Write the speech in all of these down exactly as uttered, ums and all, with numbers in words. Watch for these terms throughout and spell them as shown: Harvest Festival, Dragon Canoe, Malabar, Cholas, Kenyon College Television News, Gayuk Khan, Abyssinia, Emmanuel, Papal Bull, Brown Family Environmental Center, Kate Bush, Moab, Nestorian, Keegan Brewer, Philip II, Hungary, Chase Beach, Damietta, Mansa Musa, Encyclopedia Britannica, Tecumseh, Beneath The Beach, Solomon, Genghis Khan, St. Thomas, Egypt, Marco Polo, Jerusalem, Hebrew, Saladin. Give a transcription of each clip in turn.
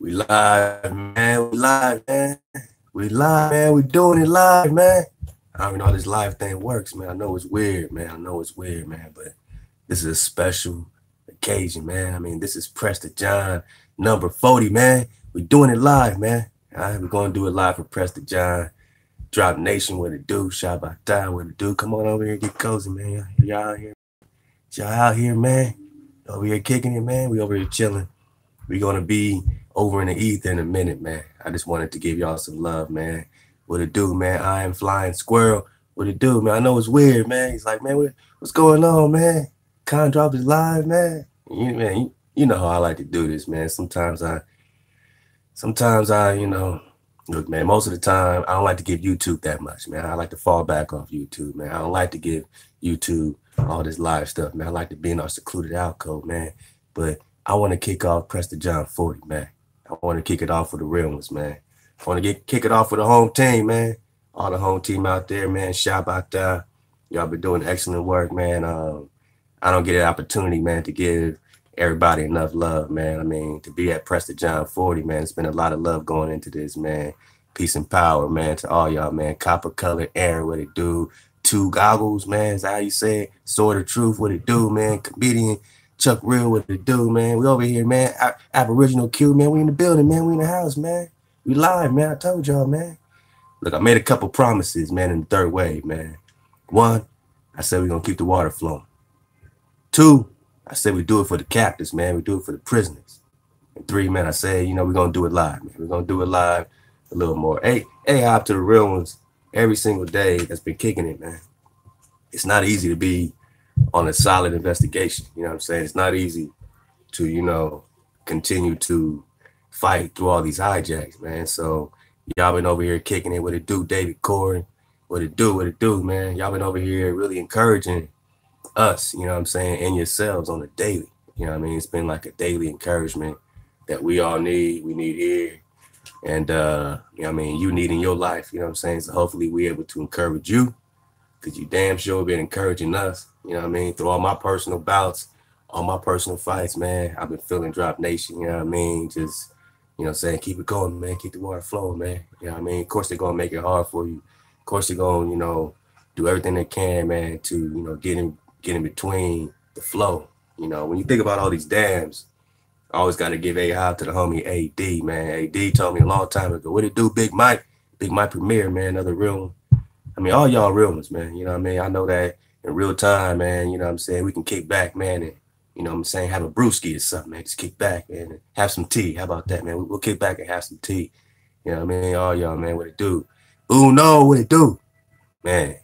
We live, man. We live, man. We live, man. We doing it live, man. I don't even know how this live thing works, man. I know it's weird, man. I know it's weird, man. But this is a special occasion, man. I mean, this is Prester John number forty, man. We doing it live, man. All right, we're going to do it live for Prester John. Drop Nation, what it do. Shot by Time, what it do. Come on over here and get cozy, man. Y'all out here. Y'all out here, man. Over here kicking it, man. We over here chilling. We're going to be over in the ether in a minute, man. I just wanted to give y'all some love, man. What it do, man? I am Flying Squirrel. What it do, man? I know it's weird, man. He's like, man, what, what's going on, man? Con Drop is live, man. You, man you, you know how I like to do this, man. Sometimes I, sometimes I, you know, look, man, most of the time, I don't like to give YouTube that much, man. I like to fall back off YouTube, man. I don't like to give YouTube all this live stuff, man. I like to be in our secluded alcove, man. But I want to kick off Prester John forty, man. I want to kick it off with the real ones, man. I want to get kick it off with the home team, man. All the home team out there, man. Shout out there. Y'all been doing excellent work, man. Um, I don't get an opportunity, man, to give everybody enough love, man. I mean, to be at Prester John forty, man, it's been a lot of love going into this, man. Peace and power, man, to all y'all, man. Copper Colored Aaron, what it do? Two Goggles, man, is that how you say it? Sword of Truth, what it do, man? Comedian Chuck Real, what it do, man? We over here, man. Our Aboriginal Q, man, we in the building, man. We in the house, man. We live, man. I told y'all, man. Look, I made a couple promises, man, in the third wave, man. One, I said we're going to keep the water flowing. Two, I said we do it for the captives, man. We do it for the prisoners. And three, man, I said, you know, we're going to do it live, man. We're going to do it live a little more. Hey, hey, hop to the real ones every single day that's been kicking it, man. It's not easy to be on a solid investigation. You know what I'm saying? It's not easy to, you know, continue to fight through all these hijacks, man. So y'all been over here kicking it. What it do, David Corey? What it do, what it do, man? Y'all been over here really encouraging us, you know what I'm saying, and yourselves on a daily. You know what I mean? It's been like a daily encouragement that we all need, we need here. And, uh, you know what I mean, you need in your life, you know what I'm saying? So hopefully we're able to encourage you, because you damn sure been encouraging us, you know what I mean? Through all my personal bouts, all my personal fights, man, I've been feeling Drop Nation, you know what I mean? Just, you know what I'm saying? Keep it going, man. Keep the water flowing, man. You know what I mean? Of course, they're going to make it hard for you. Of course, they're going to, you know, do everything they can, man, to, you know, get in, get in between the flow. You know, when you think about all these dams, I always got to give a hop to the homie A D, man. A D told me a long time ago, what it do, Big Mike? Big Mike Premier, man, another real one. I mean, all y'all real ones, man. You know what I mean? I know that in real time, man, you know what I'm saying? We can kick back, man, and you know what I'm saying, have a brewski or something, man. Just kick back, man, and have some tea. How about that, man? We'll kick back and have some tea. You know what I mean? All y'all, man, what it do? Uno, what it do? Man,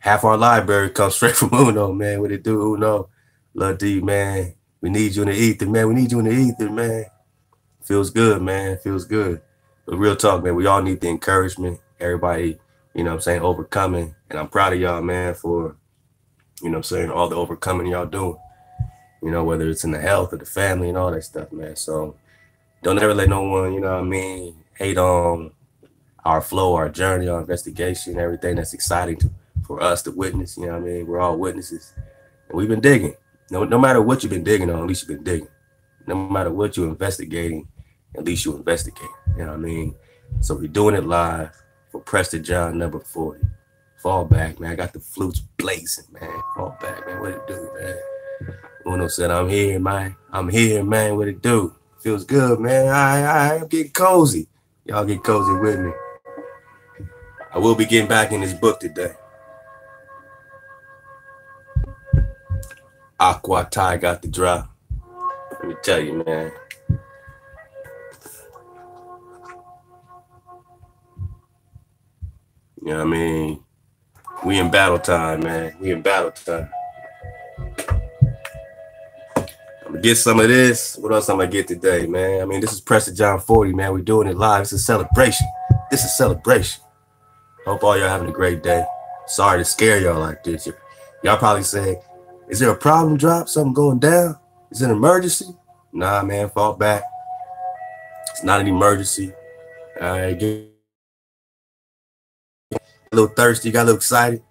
half our library comes straight from Uno, man. What it do, Uno? Love D, man. We need you in the ether, man. We need you in the ether, man. Feels good, man. Feels good. But real talk, man, we all need the encouragement. Everybody, you know what I'm saying, overcoming. And I'm proud of y'all, man, for, you know what I'm saying, all the overcoming y'all doing. You know, whether it's in the health or the family and all that stuff, man. So don't ever let no one, you know what I mean, hate on our flow, our journey, our investigation, everything that's exciting to, for us to witness. You know what I mean? We're all witnesses. And we've been digging. No, no matter what you've been digging on, at least you've been digging. No matter what you're investigating, at least you investigate. You know what I mean? So we're doing it live for Prester John number forty. Fall back, man. I got the flutes blazing, man. Fall back, man. What it do, man? Uno said, I'm here, man. I'm here, man. What it do? Feels good, man. All right, all right. I'm getting cozy. Y'all get cozy with me. I will be getting back in this book today. Aqua Ty got the drop. Let me tell you, man. You know what I mean? We in battle time, man. We in battle time. Get some of this. What else I'm gonna get today, man? I mean, this is Prester John forty, man. We're doing it live. It's a celebration. This is a celebration. Hope all y'all having a great day. Sorry to scare y'all like this. Y'all probably say, is there a problem, Drop? Something going down? Is it an emergency? Nah, man, fall back. It's not an emergency. All right, get a little thirsty, got a little excited.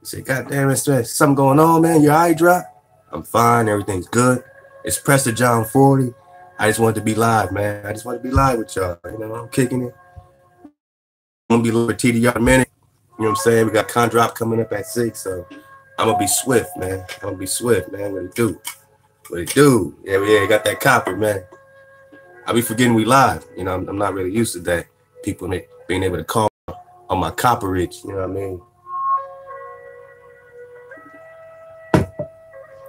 You say, God damn it, something going on, man. You all right, Drop? I'm fine, everything's good. It's Prester John forty. I just wanted to be live, man. I just wanted to be live with y'all. You know, I'm kicking it. I'm gonna be a little T D R a minute. You know what I'm saying? We got con drop coming up at six, so I'm gonna be swift, man. I'm gonna be swift, man. What it do? What it do? Yeah, yeah, got that copper, man. I be forgetting we live. You know, I'm, I'm not really used to that. People being able to call on my copperage. You know what I mean?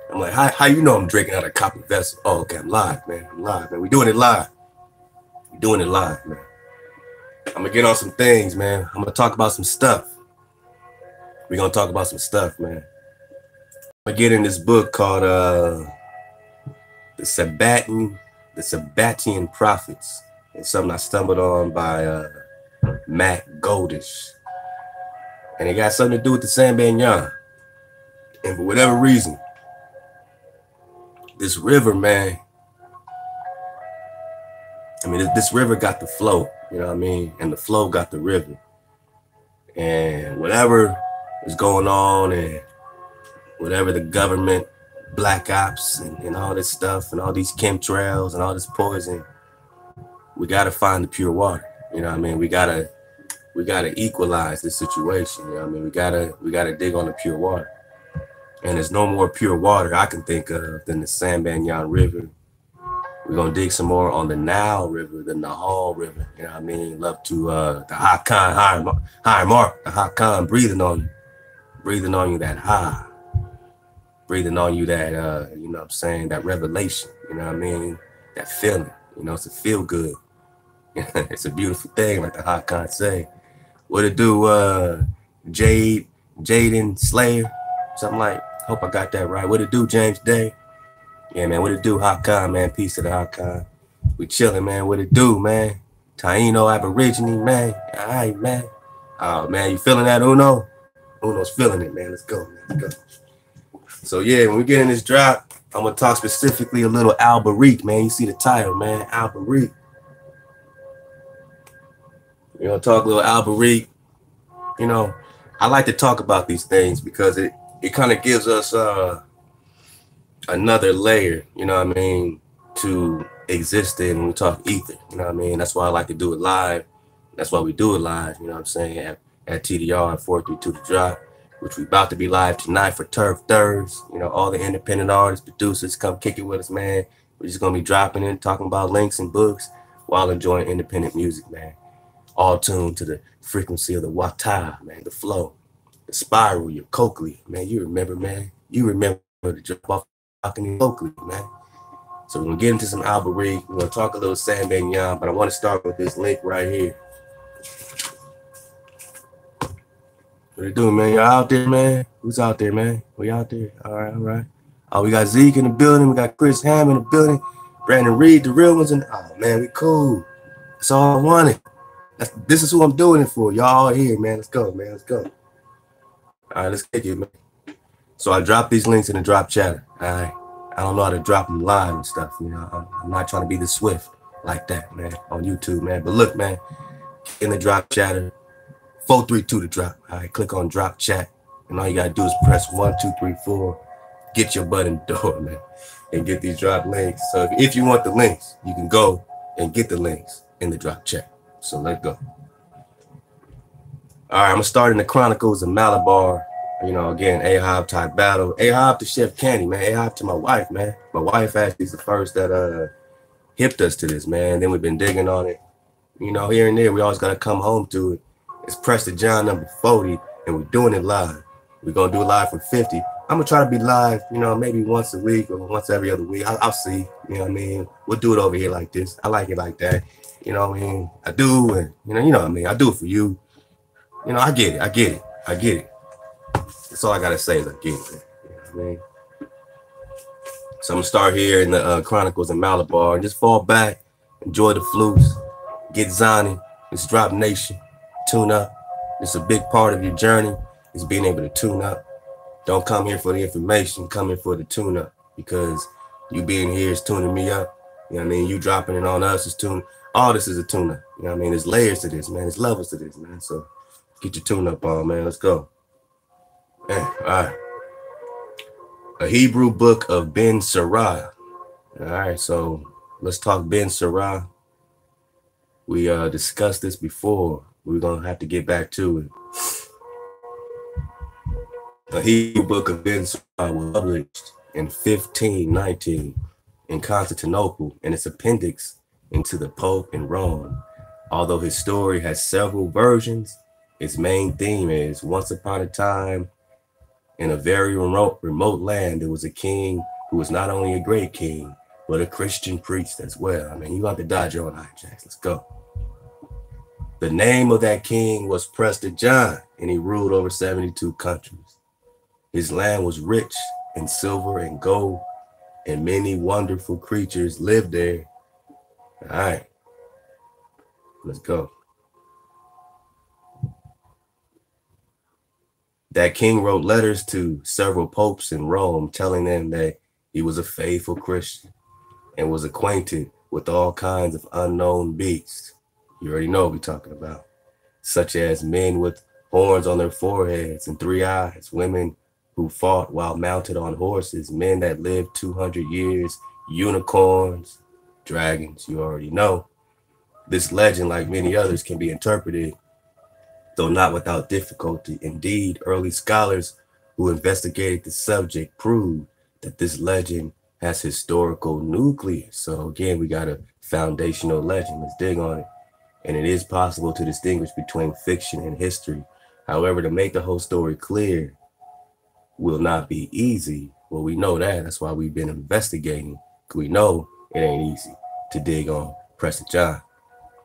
I'm like, how, how you know I'm drinking out of a copper vessel? Oh, okay, I'm live, man. I'm live, man. We doing it live. We doing it live, man. I'm going to get on some things, man. I'm going to talk about some stuff. We're going to talk about some stuff, man. I'm going to get in this book called uh, The Sabbatian, The Sabbatian Prophets. It's something I stumbled on by uh, Matt Goldish. And it got something to do with the Sambatyon. And for whatever reason, this river, man, I mean, this river got the flow, you know what I mean? And the flow got the river. And whatever is going on and whatever the government, black ops and, and all this stuff and all these chemtrails and all this poison, we got to find the pure water, you know what I mean? We got to we got to equalize this situation, you know what I mean? We got to we got to dig on the pure water. And there's no more pure water I can think of than the Sambatyon River. We're going to dig some more on the Nile River, the Nahal River. You know what I mean? Love to uh, the Ha Khan, higher, higher mark, the Ha Khan breathing on you. Breathing on you that Ha. Breathing on you that, uh, you know what I'm saying, that revelation. You know what I mean? That feeling. You know, it's a feel good. It's a beautiful thing, like the Ha Khan say. What it do, uh, Jade, Jaden Slayer? Something like, hope I got that right. What it do, James Day? Yeah, man, what it do, Hakan, man? Peace to the Hakan. We chilling, man. What it do, man? Taino, Aborigine, man. All right, man. Oh, man, you feeling that, Uno? Uno's feeling it, man. Let's go, man. Let's go. So, yeah, when we get in this drop, I'm going to talk specifically a little Alberic, man. You see the title, man, Alberic. We're going to talk a little Alberic. You know, I like to talk about these things because it, it kind of gives us uh, another layer, you know what I mean, to exist in when we talk ether, you know what I mean? That's why I like to do it live. That's why we do it live, you know what I'm saying, at, at T D R at four three two The Drop, which we about to be live tonight for Turf Thurs. You know, all the independent artists, producers, come kick it with us, man. We're just going to be dropping in, talking about links and books while enjoying independent music, man. All tuned to the frequency of the Wata, man, the flow. The spiral, your Coakley, man. You remember, man. You remember the drop off in Coakley, man. So we're gonna get into some Alberic. We're gonna talk a little Sambatyon, but I want to start with this link right here. What are you doing, man? Y'all out there, man? Who's out there, man? We out there. All right, all right. Oh, we got Zeke in the building. We got Chris Ham in the building. Brandon Reed, the real ones, and oh man, we cool. That's all I wanted. That's, this is who I'm doing it for. Y'all here, man. Let's go, man. Let's go. All right, let's kick it, man. So I drop these links in the drop chatter. All right, I don't know how to drop them live and stuff. You know, I'm, I'm not trying to be the Swift like that, man, on YouTube, man. But look, man, in the drop chatter, four three two to drop. All right, click on drop chat, and all you gotta do is press one two three four, get your butt in the door, man, and get these drop links. So if, if you want the links, you can go and get the links in the drop chat. So let's go. All right, I'm going to start in the Chronicles of Malabar. You know, again, Ahab type battle. Ahab to Chef Candy, man. Ahab to my wife, man. My wife actually is the first that uh, hipped us to this, man. Then we've been digging on it. You know, here and there, we always got to come home to it. It's Prester John number forty, and we're doing it live. We're going to do it live for fifty. I'm going to try to be live, you know, maybe once a week or once every other week. I'll, I'll see. You know what I mean? We'll do it over here like this. I like it like that. You know what I mean? I do, and you know, you know what I mean? I do it for you. You know, I get it. I get it. I get it. That's all I got to say is I get it. You know what I mean? So I'm going to start here in the uh, Chronicles of Malabar. Just fall back. Enjoy the flutes. Get Zani. It's Drop Nation. Tune up. It's a big part of your journey is being able to tune up. Don't come here for the information. Come here for the tune up because you being here is tuning me up. You know what I mean? You dropping it on us is tuning. All this is a tune up. You know what I mean? There's layers to this, man. There's levels to this, man. So get your tune up on, man. Let's go. Man, all right. A Hebrew book of Ben Sirah. All right, so Let's talk Ben Sarah. We uh, discussed this before. We're going to have to get back to it. The Hebrew book of Ben Sirah was published in fifteen nineteen in Constantinople and its appendix into the Pope in Rome. Although his story has several versions, its main theme is once upon a time in a very remote, remote land, there was a king who was not only a great king, but a Christian priest as well. I mean, you got to dodge your own hijacks. Let's go. The name of that king was Prester John, and he ruled over seventy-two countries. His land was rich in silver and gold, and many wonderful creatures lived there. All right, let's go. That king wrote letters to several popes in Rome, telling them that he was a faithful Christian and was acquainted with all kinds of unknown beasts. You already know what we're talking about, such as men with horns on their foreheads and three eyes, women who fought while mounted on horses, men that lived two hundred years, unicorns, dragons. You already know. This legend, like many others, can be interpreted, though not without difficulty. Indeed, early scholars who investigated the subject proved that this legend has historical nucleus. So again, we got a foundational legend. Let's dig on it. And it is possible to distinguish between fiction and history. However, to make the whole story clear will not be easy. Well, we know that. That's why we've been investigating. We know it ain't easy to dig on Prester John.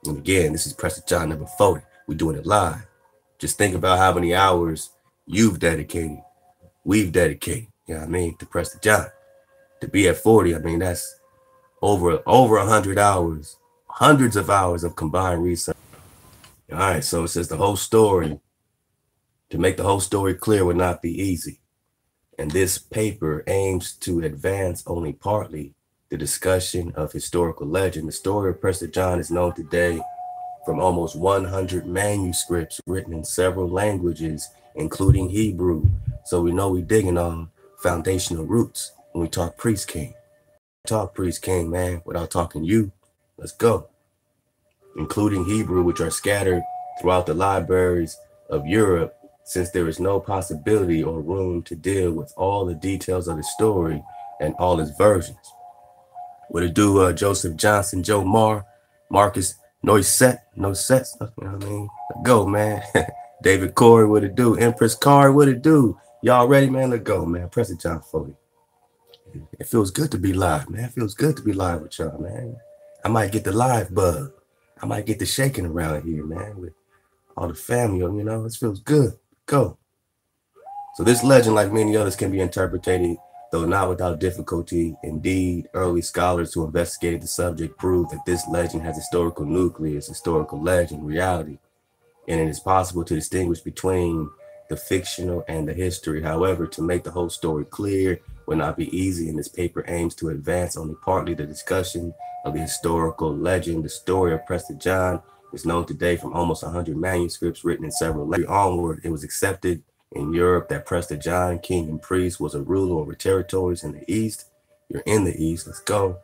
And again, this is Prester John number forty. We're doing it live. Just think about how many hours you've dedicated, we've dedicated, you know what I mean, to Prester John. To be at forty, I mean, that's over over one hundred hours, hundreds of hours of combined research. All right, so it says the whole story, to make the whole story clear would not be easy. And this paper aims to advance only partly the discussion of historical legend. The story of Prester John is known today from almost one hundred manuscripts written in several languages, including Hebrew. So we know we're digging on foundational roots when we talk priest king. Talk priest king, man, without talking you. Let's go. Including Hebrew, which are scattered throughout the libraries of Europe, since there is no possibility or room to deal with all the details of the story and all its versions. What it do, uh, Joseph Johnson, Joe Marr, Marcus Noisette, Noisette, you know what I mean? Let go, man. David Corey, what it do? Empress Card, what it do? Y'all ready, man? Let go, man. Prester John forty. It feels good to be live, man. It feels good to be live with y'all, man. I might get the live bug. I might get the shaking around here, man, with all the family, you know, it feels good. Go. So this legend, like many others, can be interpreted, though not without difficulty. Indeed, early scholars who investigated the subject proved that this legend has historical nucleus, historical legend, reality, and it is possible to distinguish between the fictional and the history. However, to make the whole story clear would not be easy, and this paper aims to advance only partly the discussion of the historical legend. The story of Prester John is known today from almost one hundred manuscripts written in several languages. Onward, it was accepted in Europe that Prester John, king and priest, was a ruler over territories in the East. You're in the East, let's go.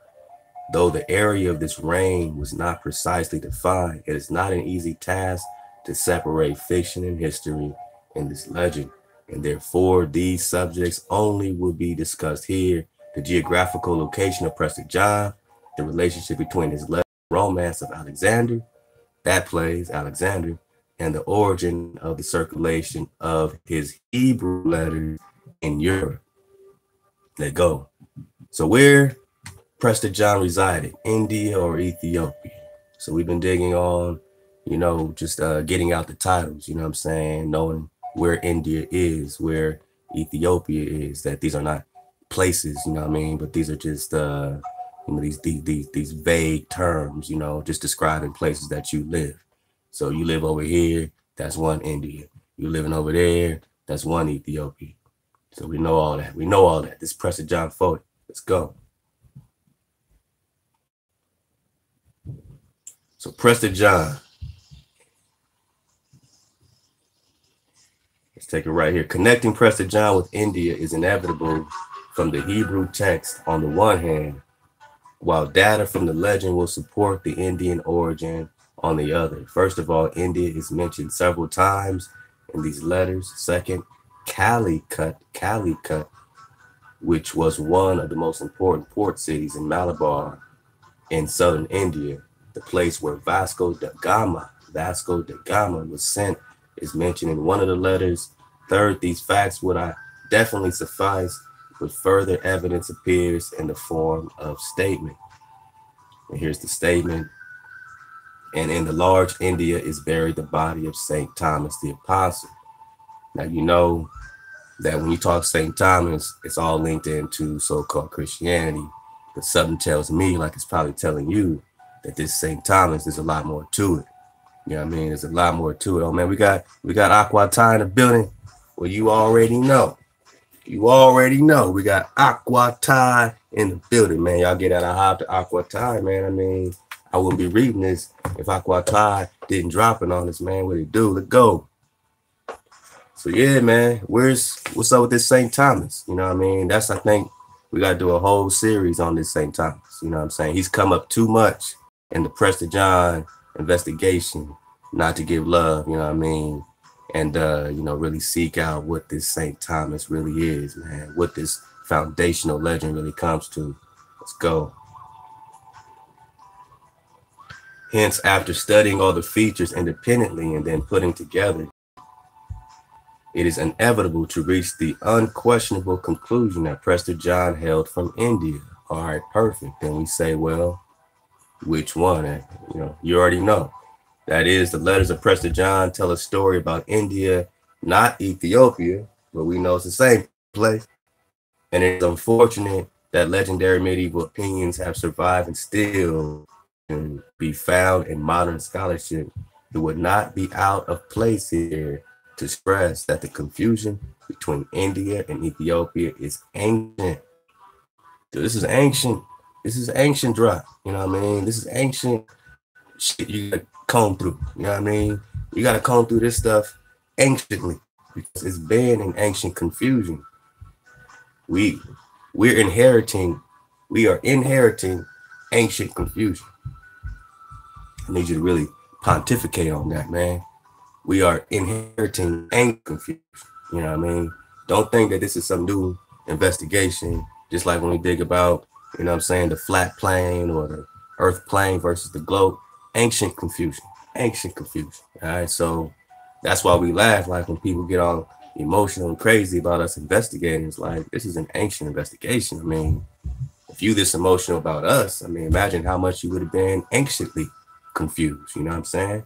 Though the area of this reign was not precisely defined, it is not an easy task to separate fiction and history in this legend, and therefore these subjects only will be discussed here. The geographical location of Prester John, the relationship between his legend and romance of Alexander, that plays Alexander, and the origin of the circulation of his Hebrew letters in Europe. Let go. So where Prester John resided, India or Ethiopia. So we've been digging on, you know, just uh, getting out the titles, you know what I'm saying, knowing where India is, where Ethiopia is, that these are not places, you know what I mean, but these are just uh, you know, these, these, these, these vague terms, you know, just describing places that you live. So you live over here, that's one India. You're living over there, that's one Ethiopia. So we know all that. We know all that. This Prester John forty. Let's go. So Prester John. Let's take it right here. Connecting Prester John with India is inevitable from the Hebrew text on the one hand while data from the legend will support the Indian origin on the other. First of all, India is mentioned several times in these letters. Second, Calicut, Calicut, which was one of the most important port cities in Malabar in southern India, the place where Vasco da Gama, Vasco da Gama was sent, is mentioned in one of the letters. Third, these facts would I definitely suffice, but further evidence appears in the form of statement. And here's the statement. And in the large India is buried the body of Saint Thomas the Apostle. Now, you know that when you talk Saint Thomas, it's all linked into so-called Christianity. But something tells me, like it's probably telling you, that this Saint Thomas, there's a lot more to it. You know what I mean? There's a lot more to it. Oh, man, we got we got Aqua Ty in the building. Well, you already know. You already know. We got Aqua Ty in the building, man. Y'all get out of hype to Aqua Ty, man. I mean, I wouldn't be reading this if Aqua Ty didn't drop it on us, man. What it do? Let go. So yeah, man, where's what's up with this Saint Thomas? You know what I mean? That's, I think we got to do a whole series on this Saint Thomas. You know what I'm saying? He's come up too much in the Prester John investigation not to give love, you know what I mean? And, uh, you know, really seek out what this Saint Thomas really is, man, what this foundational legend really comes to. Let's go. Hence, after studying all the features independently and then putting together, it is inevitable to reach the unquestionable conclusion that Prester John held from India. All right, perfect. Then we say, well, which one? And, you know, you already know. That is, the letters of Prester John tell a story about India, not Ethiopia, but we know it's the same place. And it's unfortunate that legendary medieval opinions have survived and still can be found in modern scholarship. It would not be out of place here to stress that the confusion between India and Ethiopia is ancient. Dude, this is ancient. This is ancient drop. You know what I mean? This is ancient shit you gotta comb through. You know what I mean? You gotta comb through this stuff anciently because it's been an ancient confusion. We we're inheriting, we are inheriting ancient confusion. I need you to really pontificate on that, man. We are inheriting ancient confusion. You know what I mean? Don't think that this is some new investigation, just like when we dig about, you know what I'm saying, the flat plane or the earth plane versus the globe. Ancient confusion, ancient confusion. All right, so that's why we laugh, like when people get all emotional and crazy about us investigating. It's like, this is an ancient investigation. I mean, if you this emotional about us, I mean, imagine how much you would have been anciently confused. You know what I'm saying?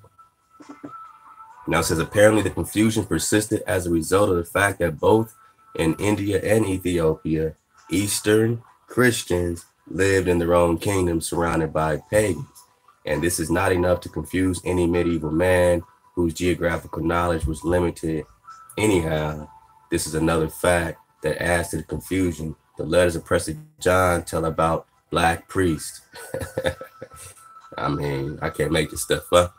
Now it says, apparently the confusion persisted as a result of the fact that both in India and Ethiopia, Eastern Christians lived in their own kingdoms surrounded by pagans. And this is not enough to confuse any medieval man whose geographical knowledge was limited. Anyhow, this is another fact that adds to the confusion. The letters of Prester John tell about black priests. I mean, I can't make this stuff up.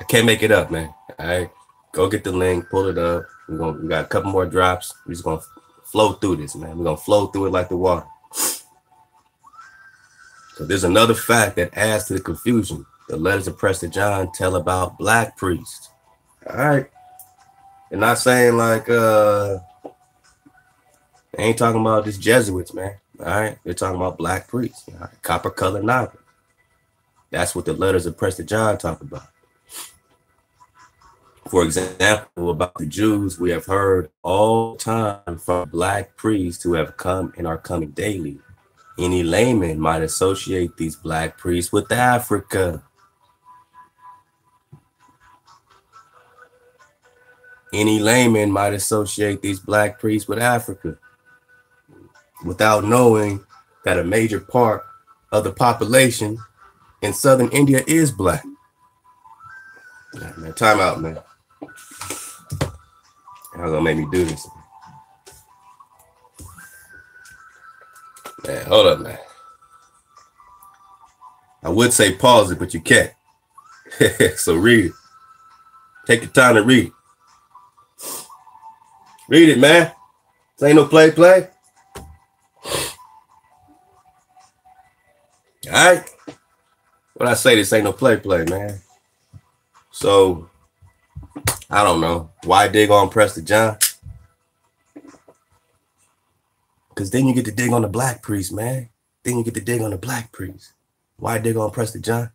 I can't make it up, man. All right, go get the link, pull it up. We're gonna, we got a couple more drops. We're just gonna flow through this, man. We're gonna flow through it like the water. So there's another fact that adds to the confusion. The letters of Prester John tell about black priests. All right, and not saying like uh, they ain't talking about just Jesuits, man. All right, they're talking about black priests, all right? Copper colored novel. That's what the letters of Prester John talk about. For example, about the Jews, we have heard all the time from black priests who have come and are coming daily. Any layman might associate these black priests with Africa. Any layman might associate these black priests with Africa without knowing that a major part of the population in southern India is black. Nah, man, time out, man. Y'all gonna make me do this, man. Hold up, man. I would say pause it, but you can't. So read it. Take your time to read it. Read it, man. This ain't no play play. All right. What I say, this ain't no play play, man. So, I don't know. Why dig on Prester John? Because then you get to dig on the black priest, man. Then you get to dig on the black priest. Why dig on Prester John?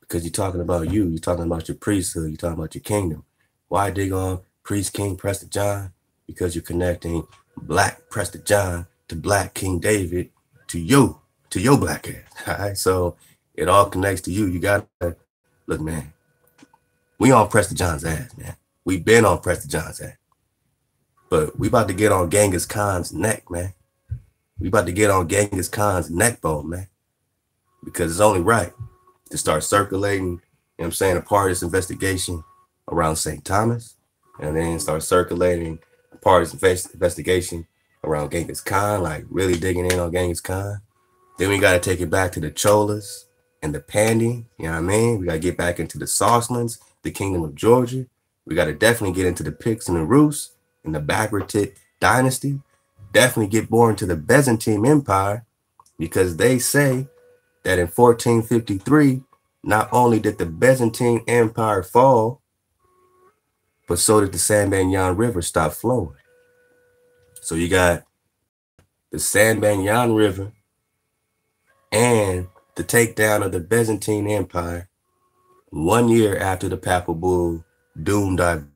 Because you're talking about you. You're talking about your priesthood. You're talking about your kingdom. Why dig on priest, king, Prester John? Because you're connecting black Prester John to black King David to you, to your black ass. All right? So it all connects to you. You got to look, man. We on Prester John's ass, man. We been on Prester John's ass. But we about to get on Genghis Khan's neck, man. We about to get on Genghis Khan's neck bone, man. Because it's only right to start circulating, you know what I'm saying, a part of this investigation around Saint Thomas. And then start circulating a part of this investigation around Genghis Khan, like really digging in on Genghis Khan. Then we got to take it back to the Cholas and the Pandya. You know what I mean? We got to get back into the Sarslands, the Kingdom of Georgia. We got to definitely get into the Picts and the Rus and the Bagratid dynasty. Definitely get more into the Byzantine Empire, because they say that in fourteen fifty-three, not only did the Byzantine Empire fall, but so did the Sambatyon River stop flowing. So you got the Sambatyon River and the takedown of the Byzantine Empire one year after the papal bull doomed our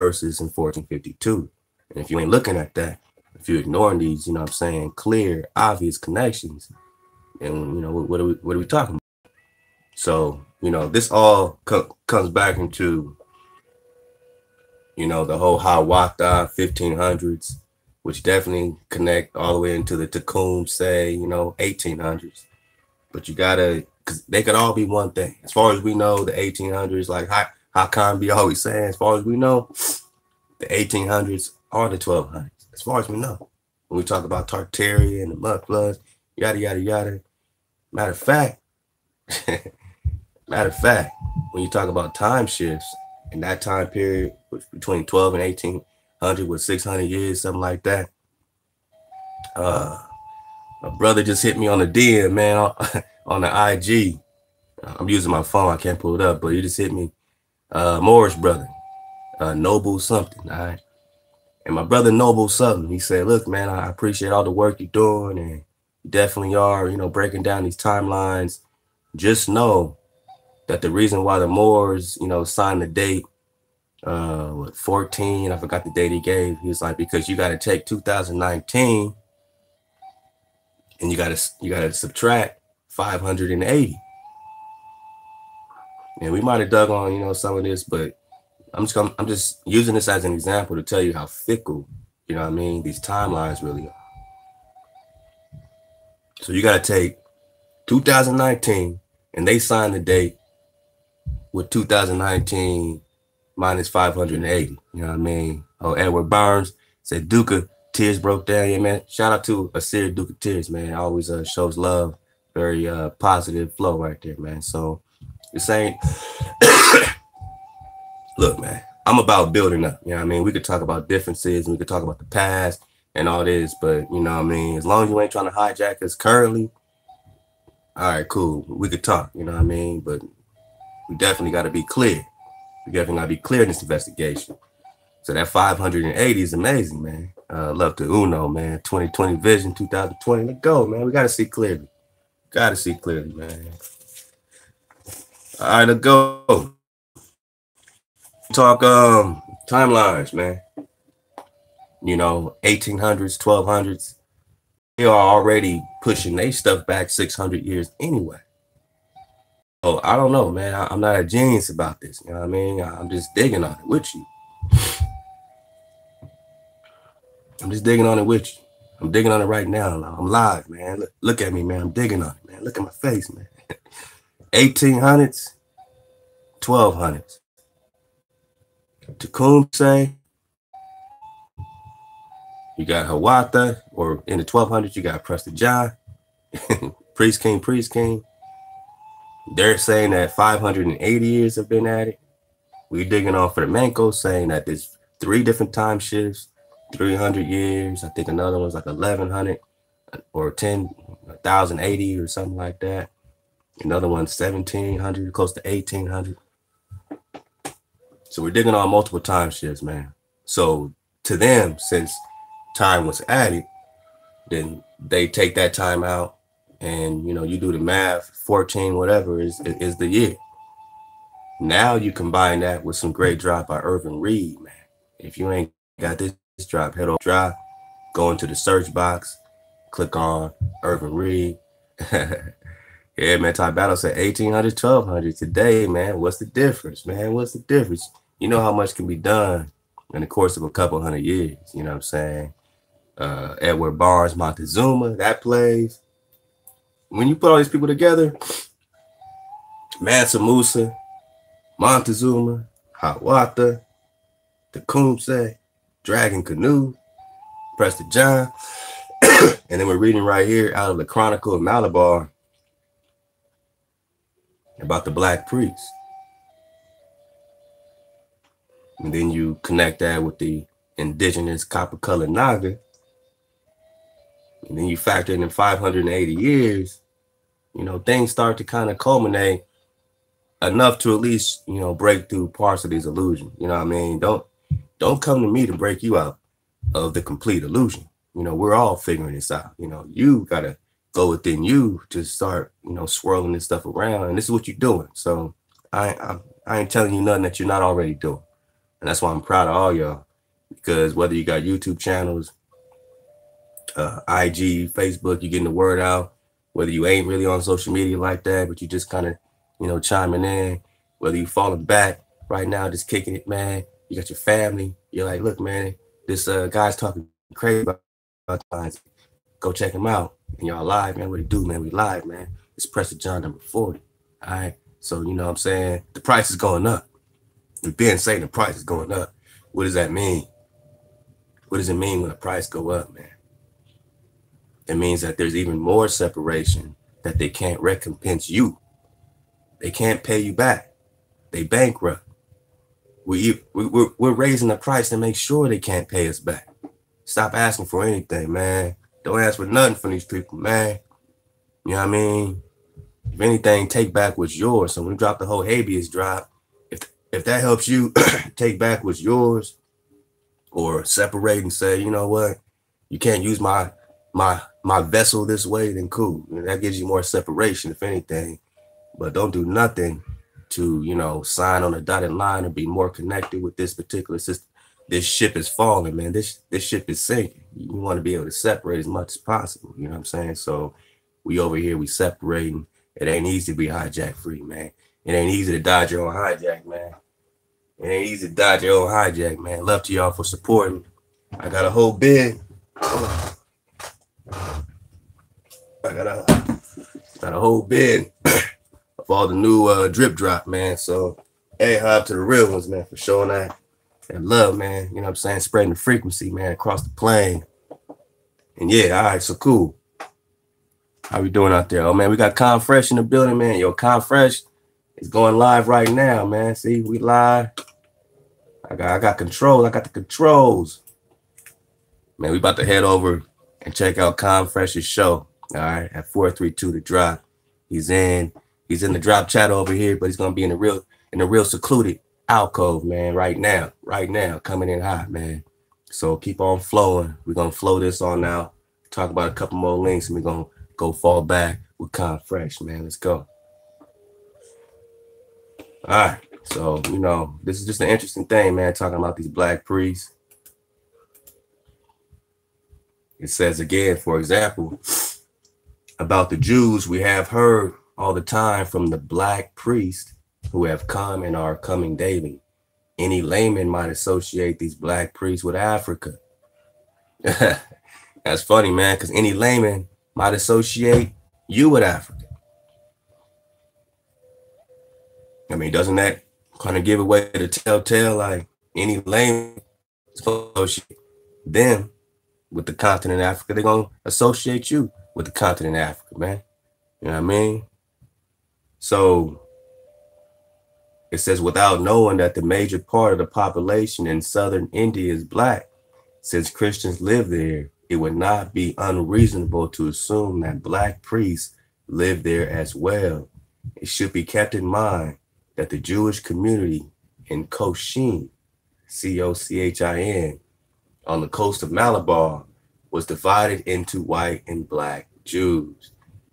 verses in fourteen fifty-two. And if you ain't looking at that, if you're ignoring these, you know what I'm saying, clear, obvious connections, and you know, what are we, what are we talking about? So, you know, this all co comes back into, you know, the whole Hiawatha fifteen hundreds, which definitely connect all the way into the Tecumseh, you know, eighteen hundreds. But you gotta, because they could all be one thing. As far as we know, the eighteen hundreds, like how how Khan be always saying, as far as we know, the eighteen hundreds are the twelve hundreds. As far as we know, when we talk about Tartaria and the mudfloods, yada yada yada. Matter of fact, matter of fact, when you talk about time shifts in that time period, between twelve and eighteen hundred with six hundred years, something like that. Uh, my brother just hit me on the D M, man, on, on the I G. I'm using my phone. I can't pull it up, but he just hit me. Uh, Moorish brother, uh, Noble something, all right? And my brother Noble something, he said, look, man, I appreciate all the work you're doing, and you definitely are, you know, breaking down these timelines. Just know that the reason why the Moors, you know, signed the date, uh what, fourteen, I forgot the date he gave. He was like, because you got to take two thousand nineteen and you got to you got to subtract five hundred eighty. And we might have dug on, you know, some of this, but i'm just i'm just using this as an example to tell you how fickle, you know what I mean, these timelines really are. So you got to take two thousand nineteen, and they signed the date with two thousand nineteen minus five hundred eighty, you know what I mean? Oh, Edward Burns said, Duca Tears broke down. Yeah, man, shout out to Asir Duca Tears, man. Always uh, shows love, very uh, positive flow right there, man. So this ain't, look, man, I'm about building up, you know what I mean? We could talk about differences, and we could talk about the past and all this, but you know what I mean? As long as you ain't trying to hijack us currently, all right, cool, we could talk, you know what I mean? But we definitely got to be clear. We definitely gotta be clear in this investigation. So that five hundred eighty is amazing, man. Uh, love to Uno, man. twenty twenty vision, two thousand twenty. Let's go, man. We gotta see clearly. Gotta see clearly, man. All right, let's go. Talk um timelines, man. You know, eighteen hundreds, twelve hundreds. They are already pushing their stuff back six hundred years anyway. Oh, I don't know, man. I, I'm not a genius about this. You know what I mean? I, I'm just digging on it with you. I'm just digging on it with you. I'm digging on it right now. I'm live, man. Look, look at me, man. I'm digging on it, man. Look at my face, man. eighteen hundreds, twelve hundreds. Tecumseh. You got Hiawatha, or in the twelve hundreds, you got Prester John. Priest King, Priest King. They're saying that five hundred eighty years have been at it. We digging on for the Manco, saying that there's three different time shifts, three hundred years. I think another one's like eleven hundred or ten, one thousand eighty or something like that. Another one seventeen hundred, close to eighteen hundred. So we're digging on multiple time shifts, man. So to them, since time was added, then they take that time out and, you know, you do the math, fourteen, whatever is, is the year. Now you combine that with some great drop by Irvin Reed, man. If you ain't got this drop, head off drop, go into the search box, click on Irvin Reed. Yeah, man, Ty Battle said eighteen hundred, twelve hundred. Today, man, what's the difference, man? What's the difference? You know how much can be done in the course of a couple hundred years, you know what I'm saying? Uh, Edward Barnes, Montezuma, that plays. When you put all these people together, Mansa Musa, Montezuma, Hiawatha, Tecumseh, Dragon Canoe, Prester John. And then we're reading right here out of the Chronicle of Malabar about the black priests. And then you connect that with the indigenous copper-colored Naga. And then you factor in five hundred eighty years, you know, things start to kind of culminate enough to at least, you know, break through parts of these illusions. You know what I mean? Don't, don't come to me to break you out of the complete illusion. You know, we're all figuring this out. You know, you got to go within you to start, you know, swirling this stuff around. And this is what you're doing. So I, I, I ain't telling you nothing that you're not already doing. And that's why I'm proud of all y'all, because whether you got YouTube channels, uh, I G, Facebook, you're getting the word out, whether you ain't really on social media like that, but you just kind of, you know, chiming in, whether you falling back right now, just kicking it, man. You got your family. You're like, look, man, this uh, guy's talking crazy about, about times. Go check him out. And y'all live, man. What it do, man? We live, man. It's Prester John number forty. All right. So, you know what I'm saying? The price is going up. We've been saying the price is going up. What does that mean? What does it mean when the price go up, man? It means that there's even more separation, that they can't recompense you. They can't pay you back. They bankrupt. We, we, we're, we're raising the price to make sure they can't pay us back. Stop asking for anything, man. Don't ask for nothing from these people, man. You know what I mean? If anything, take back what's yours. So when we drop the whole habeas drop, if if that helps you take back what's yours, or separate and say, you know what, you can't use my my my vessel this way, then cool. You know, that gives you more separation, if anything. But don't do nothing to, you know, sign on a dotted line and be more connected with this particular system. This ship is falling, man. This this ship is sinking. You want to be able to separate as much as possible. You know what I'm saying? So we over here, we separating. It ain't easy to be hijack free, man. It ain't easy to dodge your own hijack, man. It ain't easy to dodge your own hijack, man. Love to y'all for supporting. I got a whole bid. I got a, got a whole bid of all the new uh, drip drop, man. So hey, hop to the real ones, man, for showing that. And love, man, you know what I'm saying? Spreading the frequency, man, across the plane. And yeah, all right, so cool. How we doing out there? Oh, man, we got Con Fresh in the building, man. Yo, Con Fresh is going live right now, man. See, we live. I got, I got controls. I got the controls. Man, we about to head over and check out Con Fresh's show, all right, at four three two The Drop. He's in. He's in the drop chat over here, but he's going to be in the real, in the real secluded alcove, man, right now, right now, coming in hot, man. So keep on flowing. We're going to flow this on now, talk about a couple more links, and we're going to go fall back with Con Fresh, man. Let's go. All right. So, you know, this is just an interesting thing, man, talking about these black priests. It says again, for example, about the Jews, we have heard all the time from the black priest who have come and are coming daily. Any layman might associate these black priests with Africa. That's funny, man, because any layman might associate you with Africa. I mean, doesn't that kind of give away the telltale, like any layman associate them with the continent of Africa? They're going to associate you with the continent of Africa, man. You know what I mean? So it says, without knowing that the major part of the population in southern India is black, since Christians live there it would not be unreasonable to assume that black priests lived there as well. It should be kept in mind that the Jewish community in Cochin, C O C H I N, on the coast of Malabar was divided into white and black Jews.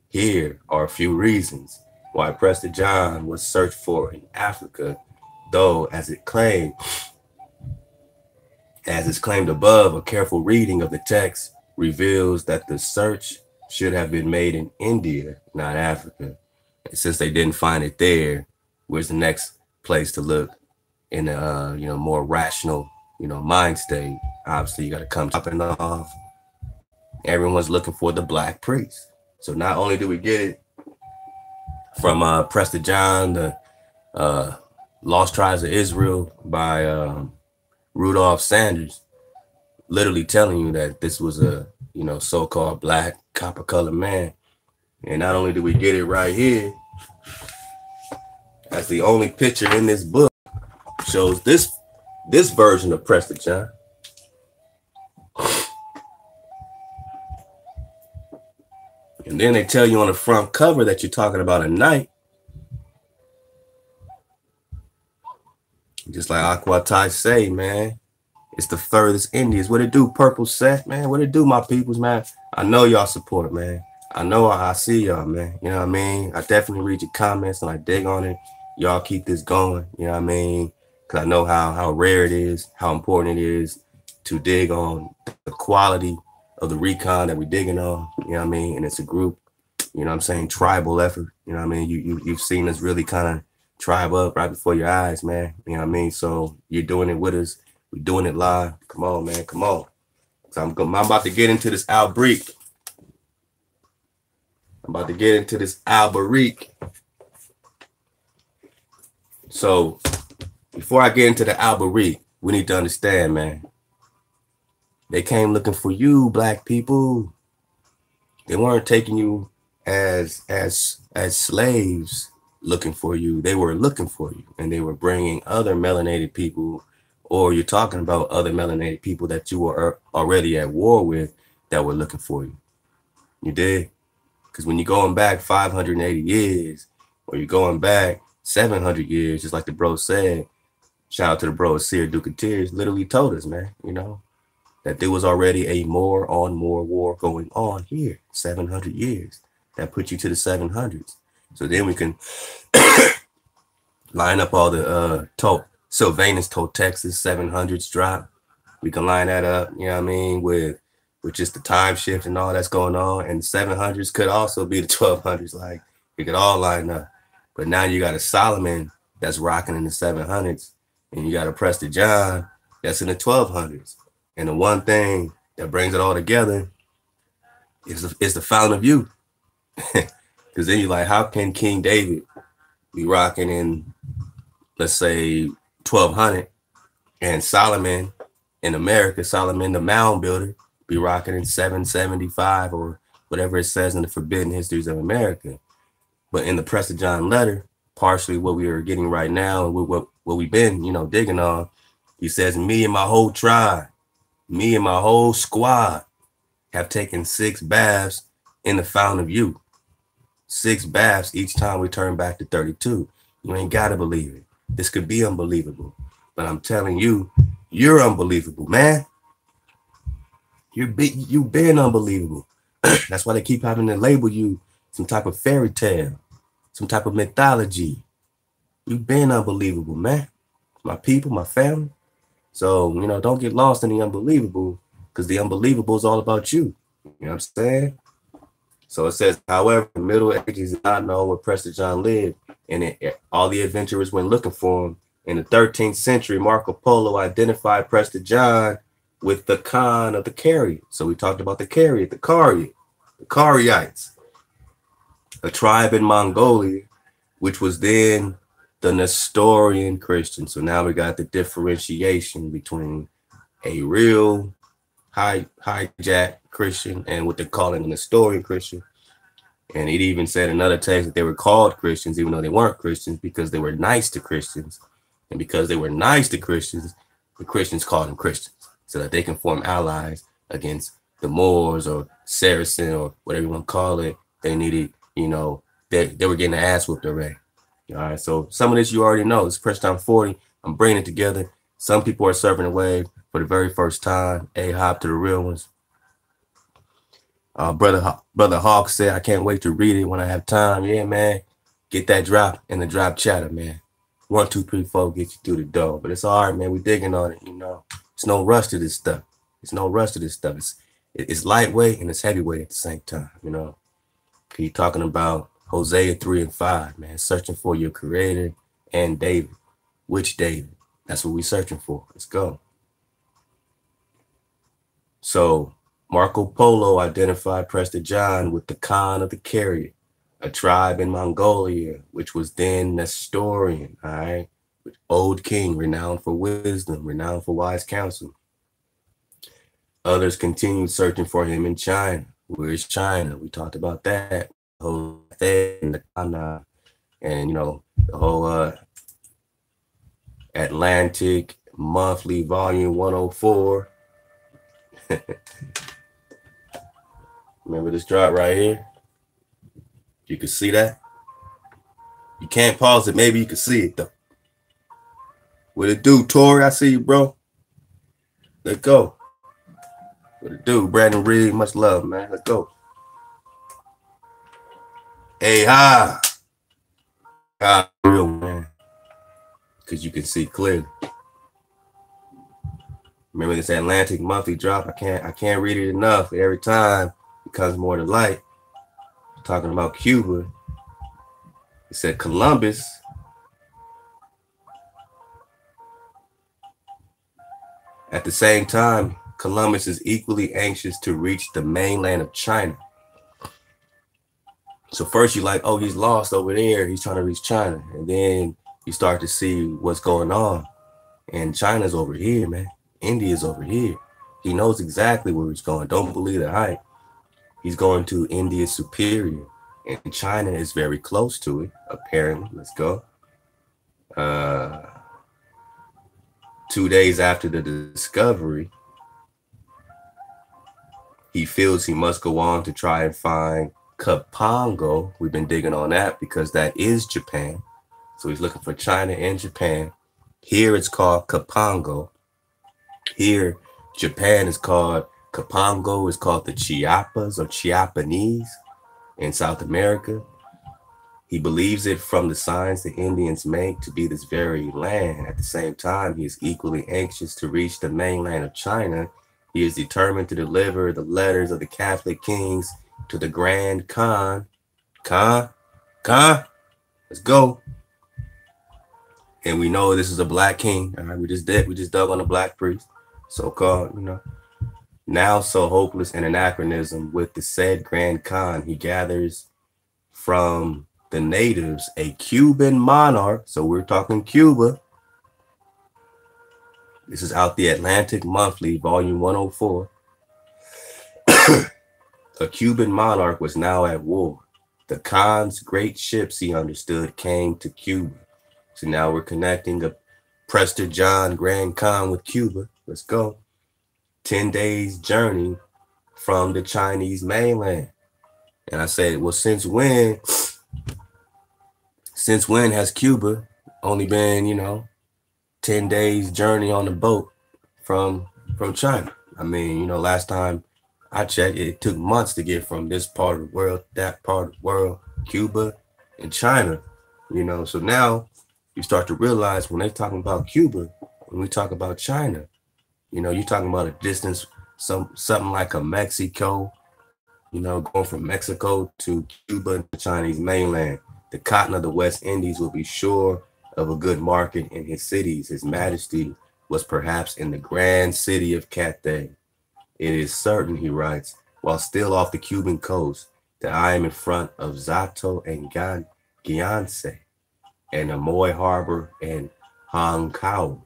Here are a few reasons why Prester John was searched for in Africa, though as it claimed, as is claimed above, a careful reading of the text reveals that the search should have been made in India, not Africa. And since they didn't find it there, where's the next place to look in a uh, you know, more rational, you know, mind state? Obviously, you got to come up and off. Everyone's looking for the black priest. So not only do we get it from uh, Prester John, the uh, Lost Tribes of Israel by um, Rudolph Sanders, literally telling you that this was a, you know, so-called black copper-colored man. And not only do we get it right here, that's the only picture in this book shows this this version of Prester John. And then they tell you on the front cover that you're talking about a knight. Just like Aquatai say, man, it's the furthest Indians. What it do, Purple Seth, man? What it do, my peoples, man? I know y'all support, man. I know I, I see y'all, man. You know what I mean? I definitely read your comments and I dig on it. Y'all keep this going, you know what I mean? Because I know how, how rare it is, how important it is to dig on the quality of the recon that we're digging on, you know what I mean? And it's a group, you know what I'm saying, tribal effort. You know what I mean? You, you, you've seen us really kind of tribe up right before your eyes, man. You know what I mean? So you're doing it with us. We're doing it live. Come on, man. Come on. So I'm, I'm about to get into this Alberic. I'm about to get into this Alberic. So before I get into the Alberic, we need to understand, man. They came looking for you, black people. They weren't taking you as as as slaves. Looking for you, they were looking for you, and they were bringing other melanated people, or you're talking about other melanated people that you were already at war with that were looking for you. You dig? Because when you're going back five hundred eighty years, or you're going back seven hundred years, just like the bro said, shout out to the bro Seer Duke of Tears, literally told us, man, you know, that there was already a more on more war going on here, seven hundred years. That put you to the seven hundreds. So then we can line up all the uh, to Sylvanus, Toltex's, seven hundreds drop. We can line that up, you know what I mean, with, with just the time shift and all that's going on. And the seven hundreds could also be the twelve hundreds. Like, it could all line up. But now you got a Solomon that's rocking in the seven hundreds. And you got a Prester John that's in the twelve hundreds. And the one thing that brings it all together is the, is the fountain of youth. Because then you're like, how can King David be rocking in, let's say, twelve hundred, and Solomon in America, Solomon the mound builder, be rocking in seven seventy-five or whatever it says in the Forbidden Histories of America? But in the Prester John letter, partially what we are getting right now and what, what we've been, you know, digging on, he says, me and my whole tribe, me and my whole squad have taken six baths in the fountain of youth. Six baths each time we turn back to thirty-two. You ain't gotta believe it. This could be unbelievable, but I'm telling you, you're unbelievable, man. You're be, you've been unbelievable. That's why they keep having to label you some type of fairy tale, some type of mythology. You've been unbelievable, man. My people, my family. So, you know, don't get lost in the unbelievable, because the unbelievable is all about you. You know what I'm saying? So it says, however, the Middle Ages did not know where Prester John lived, and it, all the adventurers went looking for him. In the thirteenth century, Marco Polo identified Prester John with the Khan of the Cariot. So we talked about the Cariot, the Cariot, the Cariots, a tribe in Mongolia, which was then the Nestorian Christian. So now we got the differentiation between a real Hi, hijacked Christian and what they're calling an Nestorian Christian. And it even said in another text that they were called Christians, even though they weren't Christians, because they were nice to Christians. And because they were nice to Christians, the Christians called them Christians so that they can form allies against the Moors or Saracen or whatever you want to call it, they needed, you know, they, they were getting their ass whooped already. All right, so some of this you already know. It's Prester John forty. I'm bringing it together. Some people are surfing the wave for the very first time. A hop to the real ones. Uh, brother, brother Hawk said, I can't wait to read it when I have time. Yeah, man, get that drop in the drop chatter, man. One, two, three, four, get you through the door. But it's all right, man. We're digging on it, you know. It's no rush to this stuff. It's no rush to this stuff. It's it's lightweight and it's heavyweight at the same time, you know. He's talking about Hosea three and five, man. Searching for your creator and David. Which David? That's what we're searching for. Let's go. So Marco Polo identified Prester John with the Khan of the Carrier, a tribe in Mongolia, which was then Nestorian, all right? With old king, renowned for wisdom, renowned for wise counsel. Others continued searching for him in China. Where is China? We talked about that whole thing, and, you know, the whole uh, Atlantic Monthly Volume one oh four. Remember this drop right here? You can see that. You can't pause it. Maybe you can see it though. What it do, Tori? I see you, bro. Let go. What it do, Brandon Reed? Much love, man. Let go. Hey, hi. God, real man. Cause you can see clearly. Remember this Atlantic Monthly drop. I can't. I can't read it enough. Every time it comes more to light. Talking about Cuba, it said Columbus at the same time. Columbus is equally anxious to reach the mainland of China. So first you're like, oh, he's lost over there, he's trying to reach China, and then you start to see what's going on, and China's over here, man. India's over here. He knows exactly where he's going. Don't believe the hype. He's going to India Superior, and China is very close to it, apparently. Let's go. Uh, two days after the discovery, he feels he must go on to try and find Kapongo. We've been digging on that because that is Japan. So he's looking for China and Japan. Here it's called Kapongo. Here, Japan is called Kapongo, is called the Chiapas or Chiapanese in South America. He believes it from the signs the Indians make to be this very land. At the same time, he is equally anxious to reach the mainland of China. He is determined to deliver the letters of the Catholic kings to the Grand Khan. Khan? Khan? Let's go. And we know this is a black king. All right, we just did. We just dug on a black priest, so-called, you know. Now so hopeless an anachronism with the said Grand Khan, he gathers from the natives a Cuban monarch. So we're talking Cuba. This is out the Atlantic Monthly, volume one oh four. A Cuban monarch was now at war. The Khan's great ships, he understood, came to Cuba. So now we're connecting a Prester John Grand Khan with Cuba. Let's go. ten days journey from the Chinese mainland. And I said, well, since when, since when has Cuba only been, you know, ten days journey on the boat from, from China? I mean, you know, last time I checked, it took months to get from this part of the world, that part of the world, Cuba and China, you know? So now you start to realize when they're talking about Cuba, when we talk about China, you know, you're talking about a distance, some something like a Mexico, you know, going from Mexico to Cuba to the Chinese mainland. The cotton of the West Indies will be sure of a good market in his cities. His Majesty was perhaps in the grand city of Cathay. It is certain, he writes, while still off the Cuban coast, that I am in front of Zato and Gyanse and Amoy Harbor and Hong Kong.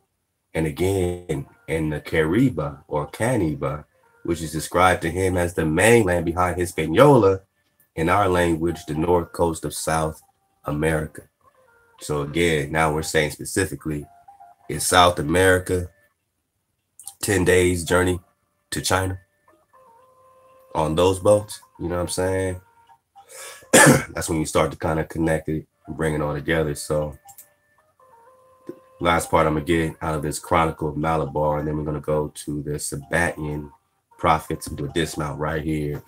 And again, in the Cariba or Caniba, which is described to him as the mainland behind Hispaniola, in our language, the north coast of South America. So again, now we're saying specifically, it's South America, ten days journey to China. on those boats, you know what I'm saying? That's when you start to kind of connect it and bring it all together. So the last part I'm going to get out of this Chronicle of Malabar, and then we're going to go to the Sambatyon prophets and do a dismount right here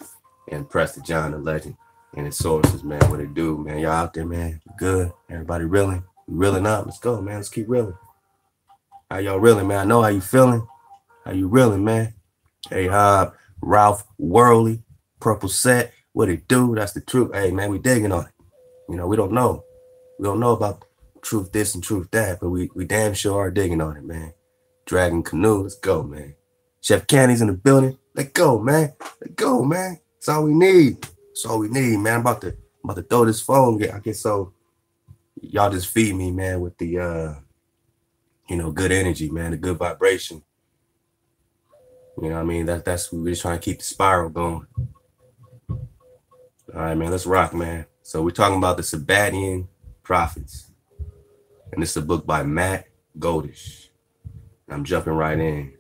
and Prester John the legend and his sources, man. What it do, man? Y'all out there, man? Good. Everybody reeling? Reeling up? Let's go, man. Let's keep reeling. How y'all reeling, man? I know how you feeling. How you reeling, man? Hey, Hob, Ralph Worley, Purple Set. What it do? That's the truth. Hey, man, we digging on it. You know, we don't know. We don't know about truth this and truth that, but we, we damn sure are digging on it, man. Dragon Canoe, let's go, man. Chef Candy's in the building. Let go, man. Let go, man. That's all we need. That's all we need, man. I'm about to, I'm about to throw this phone. I get so, y'all just feed me, man, with the, uh, you know, good energy, man, the good vibration. You know what I mean? That, that's, we're just trying to keep the spiral going. All right, man, let's rock, man. So we're talking about the Sambatyon prophets. And this is a book by Matt Goldish. I'm jumping right in.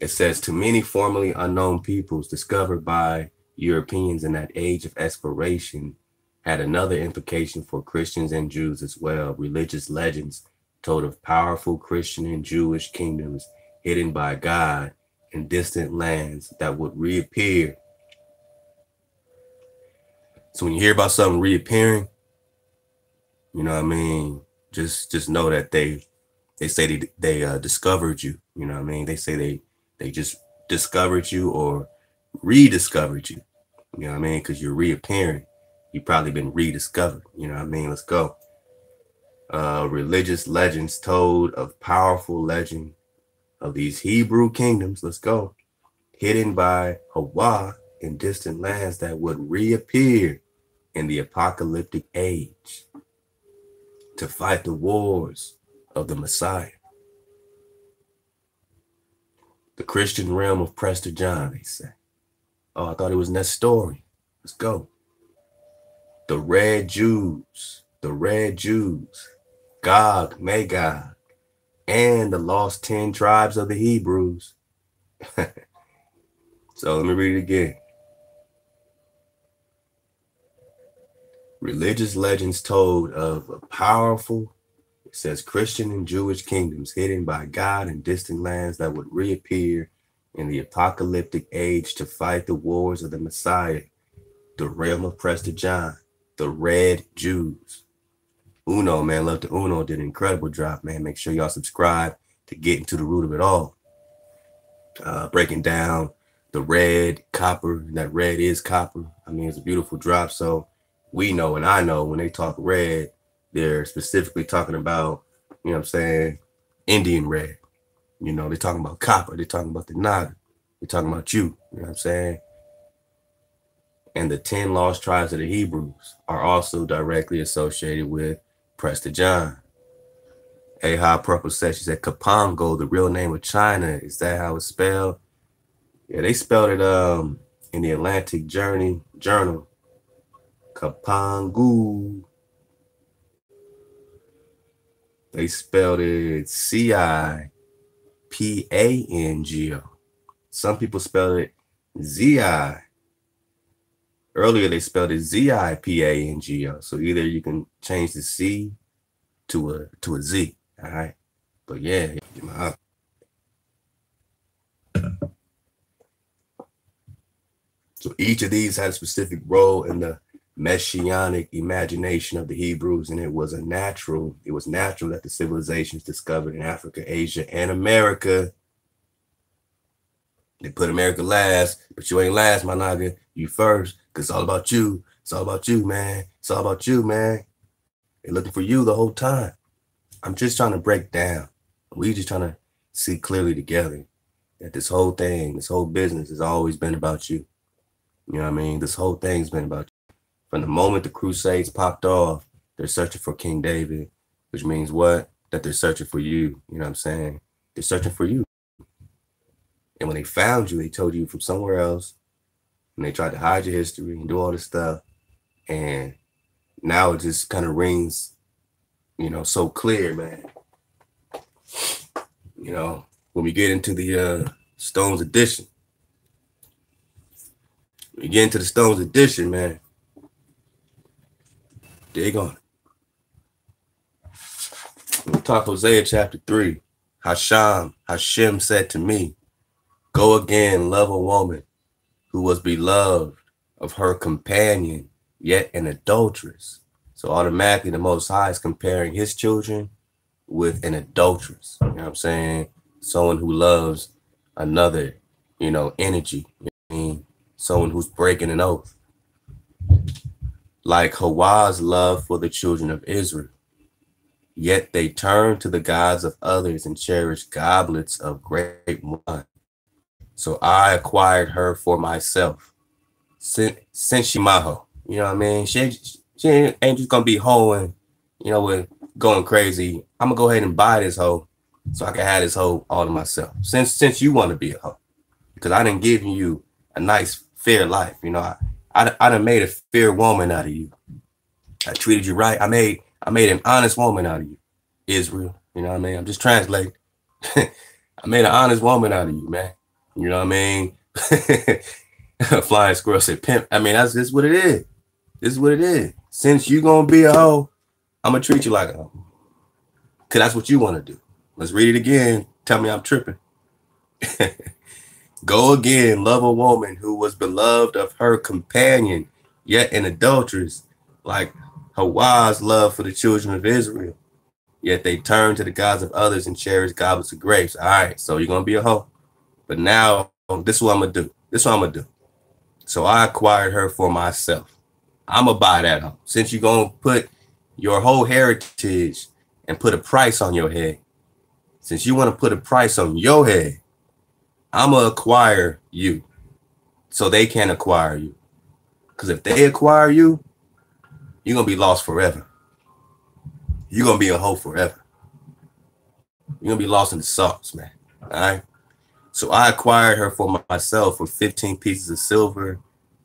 It says, to many formerly unknown peoples discovered by Europeans in that age of exploration had another implication for Christians and Jews as well. Religious legends told of powerful Christian and Jewish kingdoms hidden by God in distant lands that would reappear. So when you hear about something reappearing, you know what I mean? Just just know that they they say they, they uh, discovered you. You know what I mean? They say they, they just discovered you or rediscovered you. You know what I mean? Because you're reappearing. You've probably been rediscovered. You know what I mean? Let's go. Uh, religious legends told of powerful legend of these Hebrew kingdoms. Let's go. Hidden by Hawa. In distant lands that would reappear in the apocalyptic age to fight the wars of the Messiah. The Christian realm of Prester John, they say. Oh, I thought it was Nestorian. Let's go. The Red Jews, the Red Jews, Gog, Magog, and the lost ten tribes of the Hebrews. So let me read it again. Religious legends told of a powerful, it says, Christian and Jewish kingdoms hidden by God in distant lands that would reappear in the apocalyptic age to fight the wars of the Messiah, the realm of Prester John, the Red Jews. Uno, man, love to Uno, did an incredible drop, man. Make sure y'all subscribe to get into the root of it all. Uh, breaking down the red, copper, and that red is copper. I mean, it's a beautiful drop, so we know, and I know, when they talk red, they're specifically talking about, you know what I'm saying, Indian red. You know, they're talking about copper. They're talking about the Naga. They're talking about you. You know what I'm saying? And the ten lost tribes of the Hebrews are also directly associated with Prester John. Ahab Purple says, she said, Kapongo, the real name of China. Is that how it's spelled? Yeah, they spelled it um in the Atlantic Journey Journal. Kapangu. They spelled it C I P A N G O. Some people spelled it Z I. Earlier, they spelled it Z I P A N G O. So either you can change the C to a, to a Z. All right. But yeah, get my up. So each of these had a specific role in the messianic imagination of the Hebrews, and it was a natural, it was natural that the civilizations discovered in Africa, Asia, and America. They put America last, but you ain't last, my nigga. You first, because it's all about you. It's all about you, man. It's all about you, man. They're looking for you the whole time. I'm just trying to break down. We just trying to see clearly together that this whole thing, this whole business has always been about you. You know what I mean? This whole thing's been about you. From the moment the Crusades popped off, they're searching for King David, which means what? That they're searching for you. You know what I'm saying? They're searching for you. And when they found you, they told you from somewhere else. And they tried to hide your history and do all this stuff. And now it just kind of rings, you know, so clear, man. You know, when we get into the uh, Stones edition, We get into the Stones edition, man. Dig on it. We'll talk Hosea chapter three. Hashem, Hashem said to me, go again, love a woman who was beloved of her companion, yet an adulteress. So automatically the Most High is comparing his children with an adulteress. You know what I'm saying? Someone who loves another, you know, energy. You know what I mean? Someone who's breaking an oath. Like Hawa's love for the children of Israel. Yet they turn to the gods of others and cherish goblets of great wine. So I acquired her for myself. Since she maho, you know what I mean? She, she ain't just gonna be hoeing, you know, with going crazy. I'm gonna go ahead and buy this hoe so I can have this hoe all to myself. Since since you want to be a hoe, because I done given you a nice fair life, you know. I, I I done made a fair woman out of you. I treated you right. I made I made an honest woman out of you, Israel. You know what I mean? I'm just translating. I made an honest woman out of you, man. You know what I mean? Flying squirrel said pimp. I mean, that's just what it is. This is what it is. Since you gonna be a hoe, I'm gonna treat you like a hoe. Cause that's what you want to do. Let's read it again. Tell me I'm tripping. Go again, love a woman who was beloved of her companion, yet an adulteress, like Hawa's love for the children of Israel. Yet they turn to the gods of others and cherish goblets of grapes. All right, so you're gonna be a hoe. But now this is what I'm gonna do. This is what I'm gonna do. So I acquired her for myself. I'm gonna buy that hoe. Since you're gonna put your whole heritage and put a price on your head, since you want to put a price on your head, I'm gonna acquire you so they can't acquire you. Because if they acquire you, you're gonna be lost forever. You're gonna be a hoe forever. You're gonna be lost in the sauce, man. All right. So I acquired her for myself for fifteen pieces of silver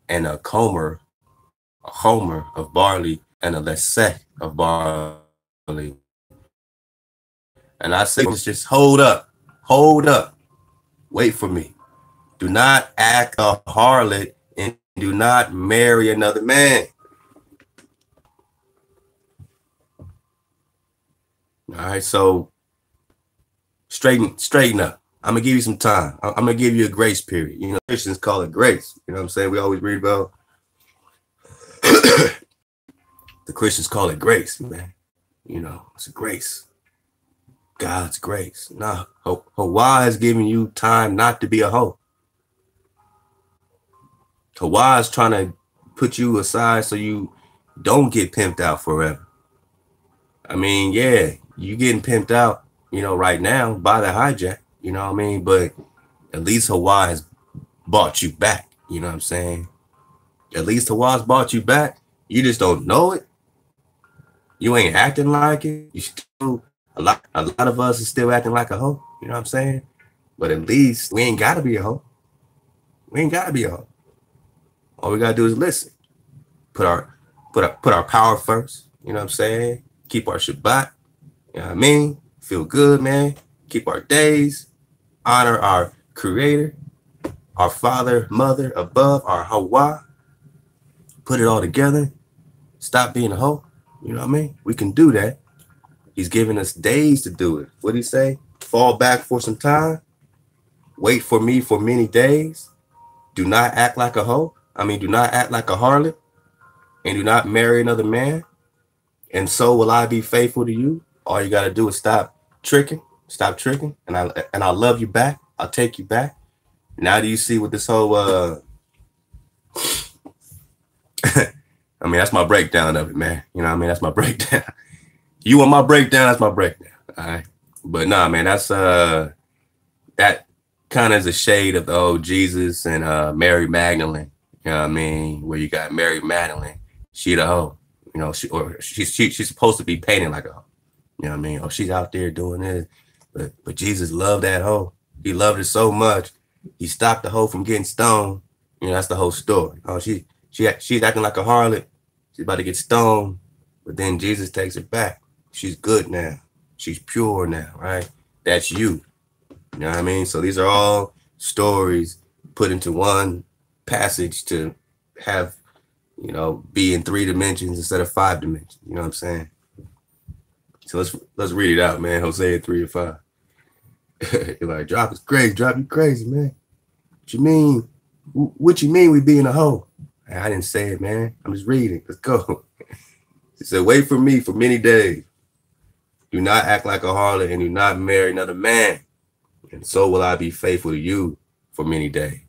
and a comer, a homer of barley and a lesek of barley. And I said, just hold up, hold up, wait for me. Do not act a harlot and do not marry another man. All right, so straighten, straighten up. I'm going to give you some time. I'm going to give you a grace period. You know, Christians call it grace. You know what I'm saying? We always read about the Christians call it grace, man. You know, it's a grace. God's grace. Nah, Hawa is giving you time not to be a hoe. Hawa is trying to put you aside so you don't get pimped out forever. I mean, yeah, you getting pimped out, you know, right now by the hijack. You know what I mean? But at least Hawa has bought you back. You know what I'm saying? At least Hawa's bought you back. You just don't know it. You ain't acting like it. You still a lot a lot of us are still acting like a hoe. You know what I'm saying? But at least we ain't gotta be a hoe. We ain't gotta be a hoe. All we gotta do is listen. Put our put our put our power first. You know what I'm saying? Keep our Shabbat. You know what I mean? Feel good, man. Keep our days. Honor our creator, our father, mother, above, our Hawa. Put it all together. Stop being a hoe. You know what I mean? We can do that. He's giving us days to do it. What did he say? Fall back for some time. Wait for me for many days. Do not act like a hoe. I mean, do not act like a harlot. And do not marry another man. And so will I be faithful to you. All you got to do is stop tricking. Stop tricking, and I and I love you back. I'll take you back. Now do you see what this whole? Uh... I mean, that's my breakdown of it, man. You know what I mean? That's my breakdown. You want my breakdown? That's my breakdown. All right. But nah, man, that's uh, that kind of is a shade of the old Jesus and uh Mary Magdalene. You know what I mean? Where you got Mary Magdalene, she the hoe. You know, she or she's she, she's supposed to be painted like a hoe. You know what I mean? Oh, she's out there doing this. But, but Jesus loved that hoe. He loved her so much. He stopped the hoe from getting stoned. You know, that's the whole story. Oh, she she she's acting like a harlot. She's about to get stoned. But then Jesus takes her back. She's good now. She's pure now, right? That's you. You know what I mean? So these are all stories put into one passage to have, you know, be in three dimensions instead of five dimensions. You know what I'm saying? So let's let's read it out, man. Hosea three and five. You're like, drop is crazy, drop you crazy, man. What you mean? What you mean we be in a hole? I didn't say it, man. I'm just reading. Let's go. He said, wait for me for many days. Do not act like a harlot and do not marry another man. And so will I be faithful to you for many days.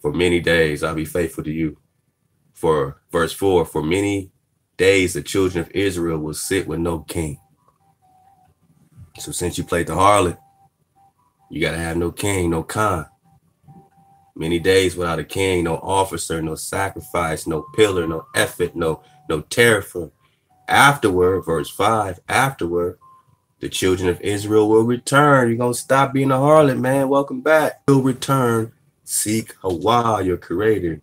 For many days, I'll be faithful to you. For verse four, for many days, the children of Israel will sit with no king. So since you played the harlot, you got to have no king, no Khan. Many days without a king, no officer, no sacrifice, no pillar, no effort, no, no tariff. Afterward, verse five, afterward, the children of Israel will return. You're going to stop being a harlot, man. Welcome back. You'll return. Seek Hawah, your creator,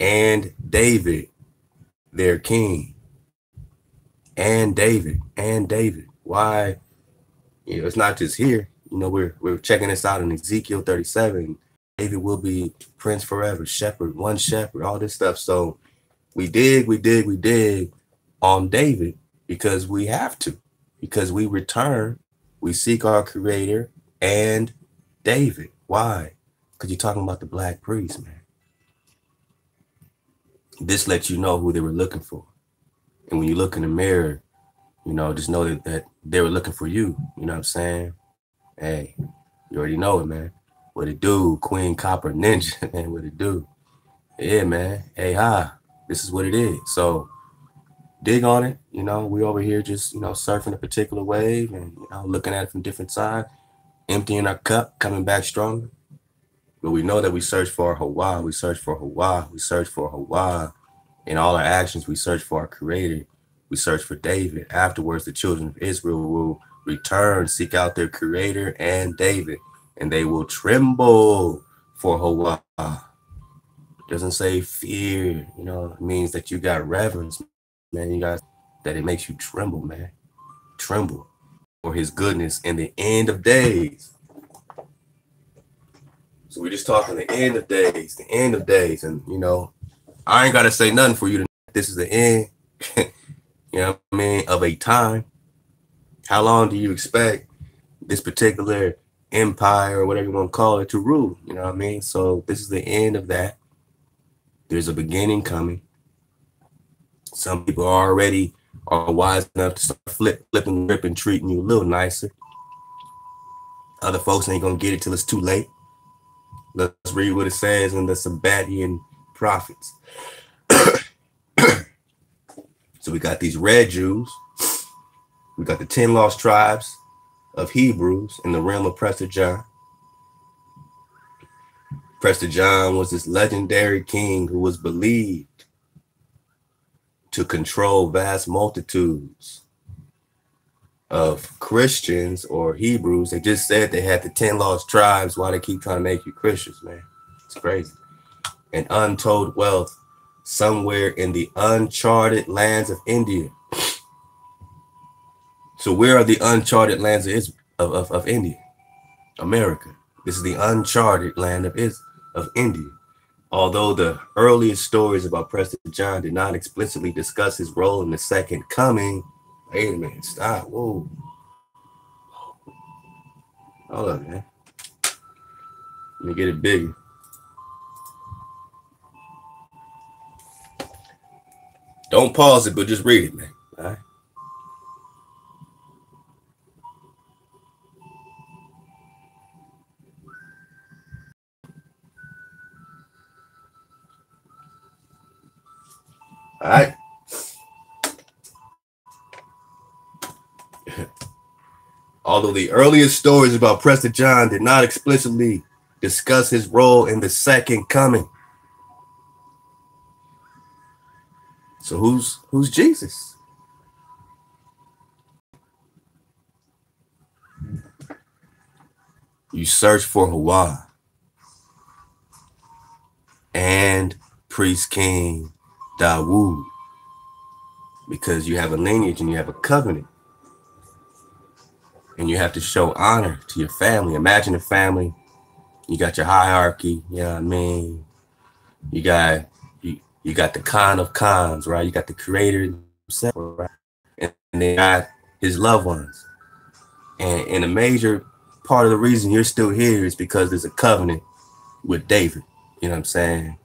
and David, their king. And David, and David. Why? You know, it's not just here. You know, we're, we're checking this out in Ezekiel thirty-seven. David will be prince forever, shepherd, one shepherd, all this stuff. So we dig, we dig, we dig on David because we have to, because we return, we seek our creator and David. Why? Because you're talking about the black priest, man. This lets you know who they were looking for. And when you look in the mirror, you know, just know that, that they were looking for you. You know what I'm saying? Hey, you already know it, man. What it do, Queen Copper Ninja, man, what it do? Yeah, man, hey, hi, this is what it is. So dig on it, you know, we over here just, you know, surfing a particular wave and, you know, looking at it from different sides, emptying our cup, coming back stronger. But we know that we search for Hawah, we search for Hawah, we search for Hawah. In all our actions, we search for our creator, we search for David. Afterwards, the children of Israel will return, seek out their creator and David. And they will tremble for Hawah. It doesn't say fear, you know, it means that you got reverence, man. You got that it makes you tremble, man. Tremble for his goodness in the end of days. So we're just talking the end of days, the end of days. And, you know, I ain't got to say nothing for you to know. This is the end, you know what I mean, of a time. How long do you expect this particular empire or whatever you want to call it to rule, you know what I mean? So this is the end of that. There's a beginning coming. Some people already are wise enough to start flip, flipping, ripping, treating you a little nicer. Other folks ain't gonna get it till it's too late. Let's read what it says in the Sambatyon prophets. So we got these red Jews. We got the ten lost tribes of Hebrews in the realm of Prester John. Prester John was this legendary king who was believed to control vast multitudes of Christians or Hebrews. They just said they had the ten lost tribes. Why they keep trying to make you Christians, man? It's crazy. And untold wealth somewhere in the uncharted lands of India. So where are the uncharted lands of, Israel, of, of, of India? America. This is the uncharted land of, Israel, of India. Although the earliest stories about Prester John did not explicitly discuss his role in the second coming. Wait a minute, stop, whoa. Hold up, man. Let me get it bigger. Don't pause it, but just read it, man, all right? All right. Although the earliest stories about Prester John did not explicitly discuss his role in the second coming. So who's who's Jesus? You search for Hawah and priest king Dawood, because you have a lineage and you have a covenant. and you have to show honor to your family. Imagine a family. You got your hierarchy. You know what I mean? You got you, you got the Khan of Khans, right? You got the creator himself, right? And, and they got his loved ones. And, and a major part of the reason you're still here is because there's a covenant with David. You know what I'm saying?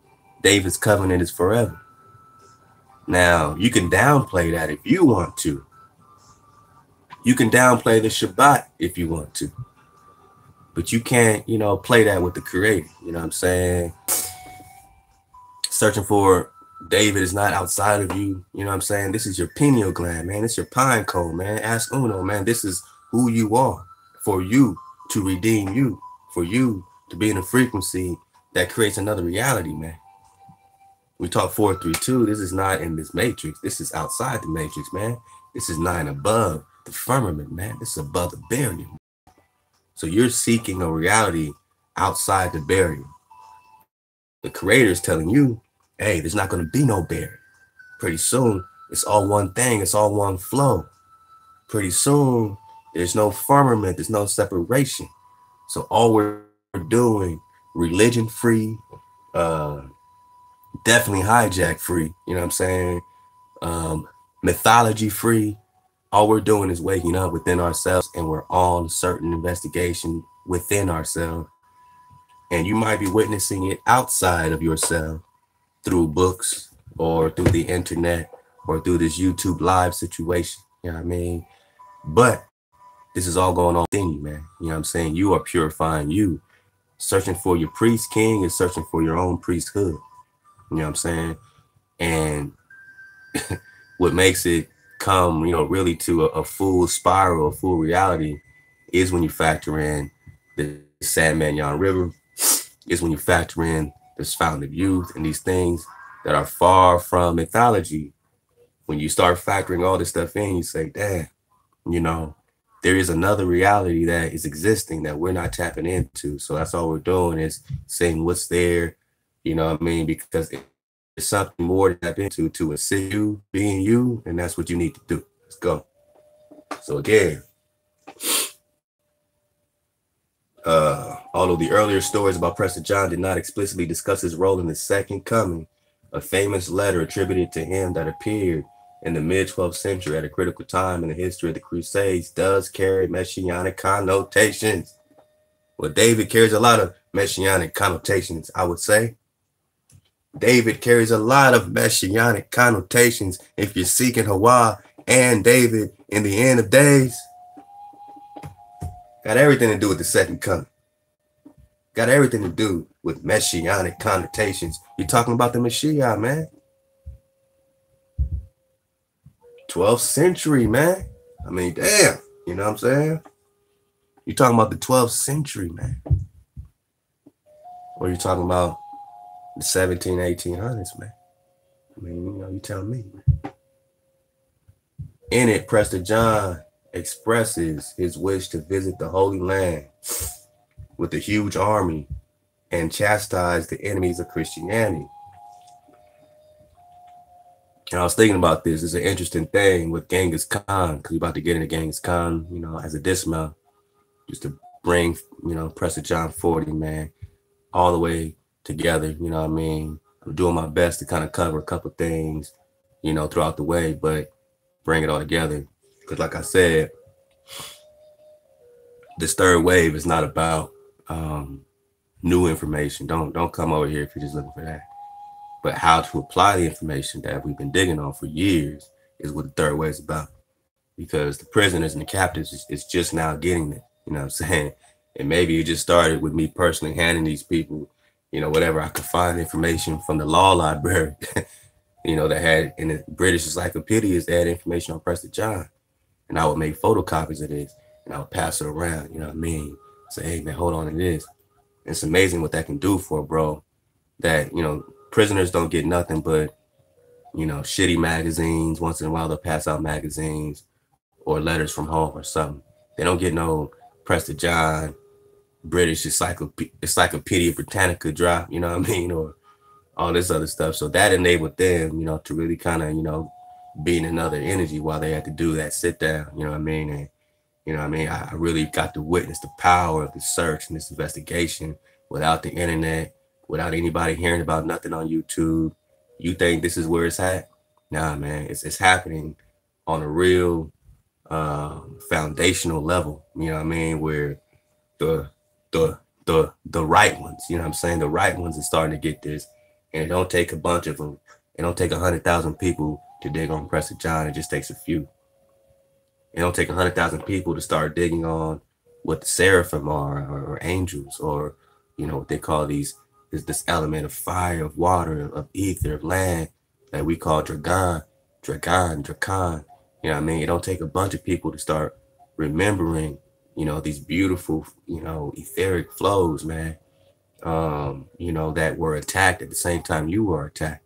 David's covenant is forever. Now, you can downplay that if you want to. You can downplay the Shabbat if you want to. But you can't, you know, play that with the creator. You know what I'm saying? Searching for David is not outside of you. You know what I'm saying? This is your pineal gland, man. It's your pine cone, man. Ask Uno, man. This is who you are, for you to redeem you, for you to be in a frequency that creates another reality, man. We talk four three two. This is not in this matrix. This is outside the matrix, man. This is nine above the firmament, man. This is above the barrier. So you're seeking a reality outside the barrier. The creator is telling you, hey, there's not going to be no barrier. Pretty soon, it's all one thing. It's all one flow. Pretty soon, there's no firmament. There's no separation. So all we're doing, religion-free, uh, definitely hijack free, you know what I'm saying? Um, mythology free. All we're doing is waking up within ourselves, and we're on certain investigation within ourselves. And you might be witnessing it outside of yourself through books or through the internet or through this YouTube live situation. You know what I mean? But this is all going on within you, man. You know what I'm saying? You are purifying you. Searching for your priest king and searching for your own priesthood. You know what I'm saying? And what makes it come, you know, really to a, a full spiral, a full reality is when you factor in the San Mignon River, is when you factor in this fountain of youth and these things that are far from mythology. When you start factoring all this stuff in, you say, damn, you know, there is another reality that is existing that we're not tapping into. So that's all we're doing is saying what's there. You know what I mean? Because it's something more to tap into, to assist you being you, and that's what you need to do. Let's go. So again, uh, although the earlier stories about Prester John did not explicitly discuss his role in the Second Coming, a famous letter attributed to him that appeared in the mid twelfth century at a critical time in the history of the Crusades does carry messianic connotations. Well, David carries a lot of messianic connotations, I would say. David carries a lot of messianic connotations if you're seeking Hawa and David in the end of days. Got everything to do with the second coming. Got everything to do with messianic connotations. You're talking about the Mashiach, man. twelfth century, man. I mean, damn. You know what I'm saying? You're talking about the twelfth century, man. Or you're talking about the seventeen hundreds, eighteen hundreds, man. I mean, you know, you tell me, man. In it, Prester John expresses his wish to visit the Holy Land with a huge army and chastise the enemies of Christianity. And I was thinking about this. It's an interesting thing with Genghis Khan, because we're about to get into Genghis Khan, you know, as a dismount, just to bring, you know, Prester John forty, man, all the way together, you know what I mean? I'm doing my best to kind of cover a couple things, you know, throughout the way, but bring it all together. Because like I said, this third wave is not about um, new information. Don't, don't come over here if you're just looking for that. But how to apply the information that we've been digging on for years is what the third wave is about. Because the prisoners and the captives is, is just now getting it, you know what I'm saying? And maybe it just started with me personally handing these people, you know, whatever I could find information from the law library, you know, that had in the British encyclopedias, they had information on Prester John. And I would make photocopies of this and I would pass it around, you know what I mean? Say, hey, man, hold on to this. It's amazing what that can do for a bro that, you know, prisoners don't get nothing but, you know, shitty magazines. Once in a while, they'll pass out magazines or letters from home or something. They don't get no Prester John, British Encyclop- Encyclopedia Britannica drop, you know what I mean, or all this other stuff. So that enabled them, you know, to really kind of, you know, be in another energy while they had to do that sit down, you know what I mean, and, You know what I mean? I, I really got to witness the power of the search and this investigation without the internet, without anybody hearing about nothing on YouTube. You think this is where it's at? Nah, man, it's, it's happening on a real uh, foundational level. You know what I mean? Where the, the, the, the right ones, you know what I'm saying? The right ones are starting to get this, and it don't take a bunch of them. It don't take one hundred thousand people to dig on Prester John. It just takes a few. It don't take one hundred thousand people to start digging on what the seraphim are, or, or angels, or, you know, what they call these, is this element of fire, of water, of ether, of land that we call Dragon, Dragon, Dragon. You know what I mean? It don't take a bunch of people to start remembering, you know, these beautiful, you know, etheric flows, man, um, you know, that were attacked at the same time you were attacked.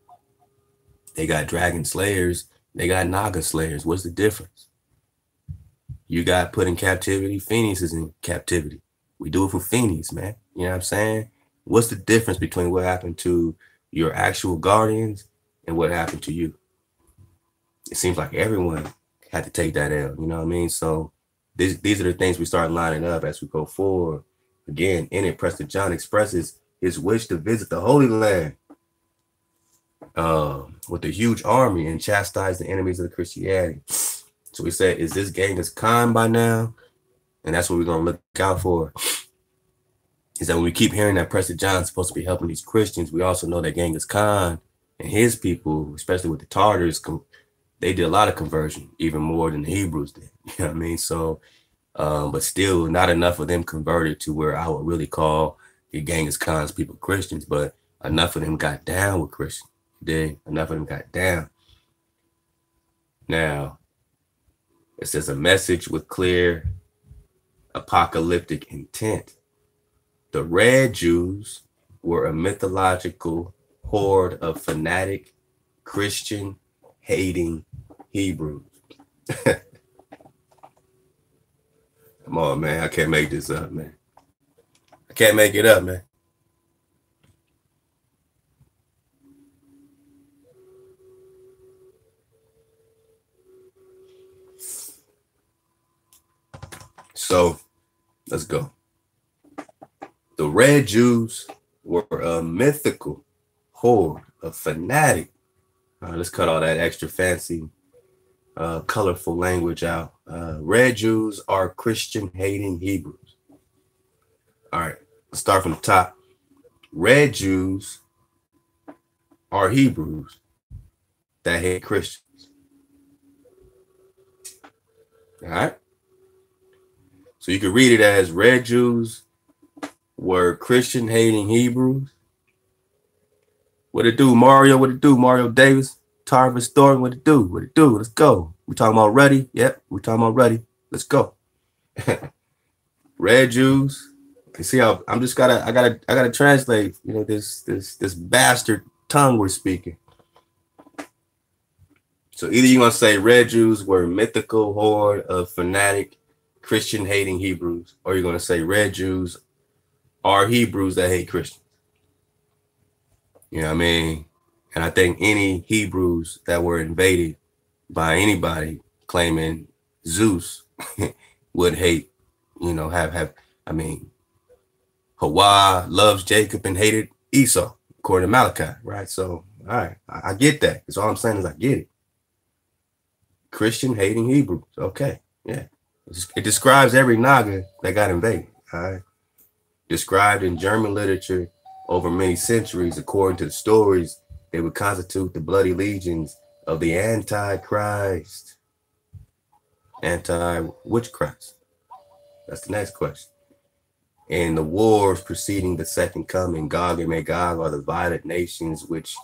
They got dragon slayers. They got Naga slayers. What's the difference? You got put in captivity. Phoenix is in captivity. We do it for Phoenix, man. You know what I'm saying? What's the difference between what happened to your actual guardians and what happened to you? It seems like everyone had to take that L, you know what I mean? So these, these are the things we start lining up as we go forward. Again, in it, Prester John expresses his wish to visit the Holy Land um, with a huge army and chastise the enemies of the Christianity. So we said, is this Genghis Khan by now? And that's what we're going to look out for. Is that when we keep hearing that Prester John's supposed to be helping these Christians, we also know that Genghis Khan and his people, especially with the Tartars, they did a lot of conversion, even more than the Hebrews did. You know what I mean? So, um, but still not enough of them converted to where I would really call the Genghis Khan's people Christians, but enough of them got down with Christians. Did enough of them got down. Now, it says a message with clear apocalyptic intent. The Red Jews were a mythological horde of fanatic, Christian-hating Hebrews. Come on, man. I can't make this up, man. I can't make it up, man. So, let's go. The Red Jews were a mythical horde, a fanatic. Uh, let's cut all that extra fancy, uh, colorful language out. Uh, Red Jews are Christian-hating Hebrews. All right, let's start from the top. Red Jews are Hebrews that hate Christians. All right? So you can read it as Red Jews were Christian-hating Hebrews. What it do, Mario? What it do, Mario Davis? Tarvis Thornton, what it do? What it do? Let's go. We talking about Ruddy? Yep, we talking about Ruddy. Let's go. Red Jews. You see how I'm just gotta I gotta I gotta translate, you know, this this this bastard tongue we're speaking. So either you're gonna say Red Jews were a mythical horde of fanatic Christian-hating Hebrews, or you're gonna say Red Jews are Hebrews that hate Christians. You know what I mean? And I think any Hebrews that were invaded by anybody claiming Zeus would hate, you know, have, have, I mean, Hawa loves Jacob and hated Esau, according to Malachi, right? So, all right, I, I get that. That's all I'm saying is I get it. Christian hating Hebrews. Okay, yeah. It describes every Naga that got invaded, all right? Described in German literature over many centuries, according to the stories, they would constitute the bloody legions of the Antichrist. Anti-which Christ? That's the next question. In the wars preceding the second coming, Gog and Magog are the violent nations which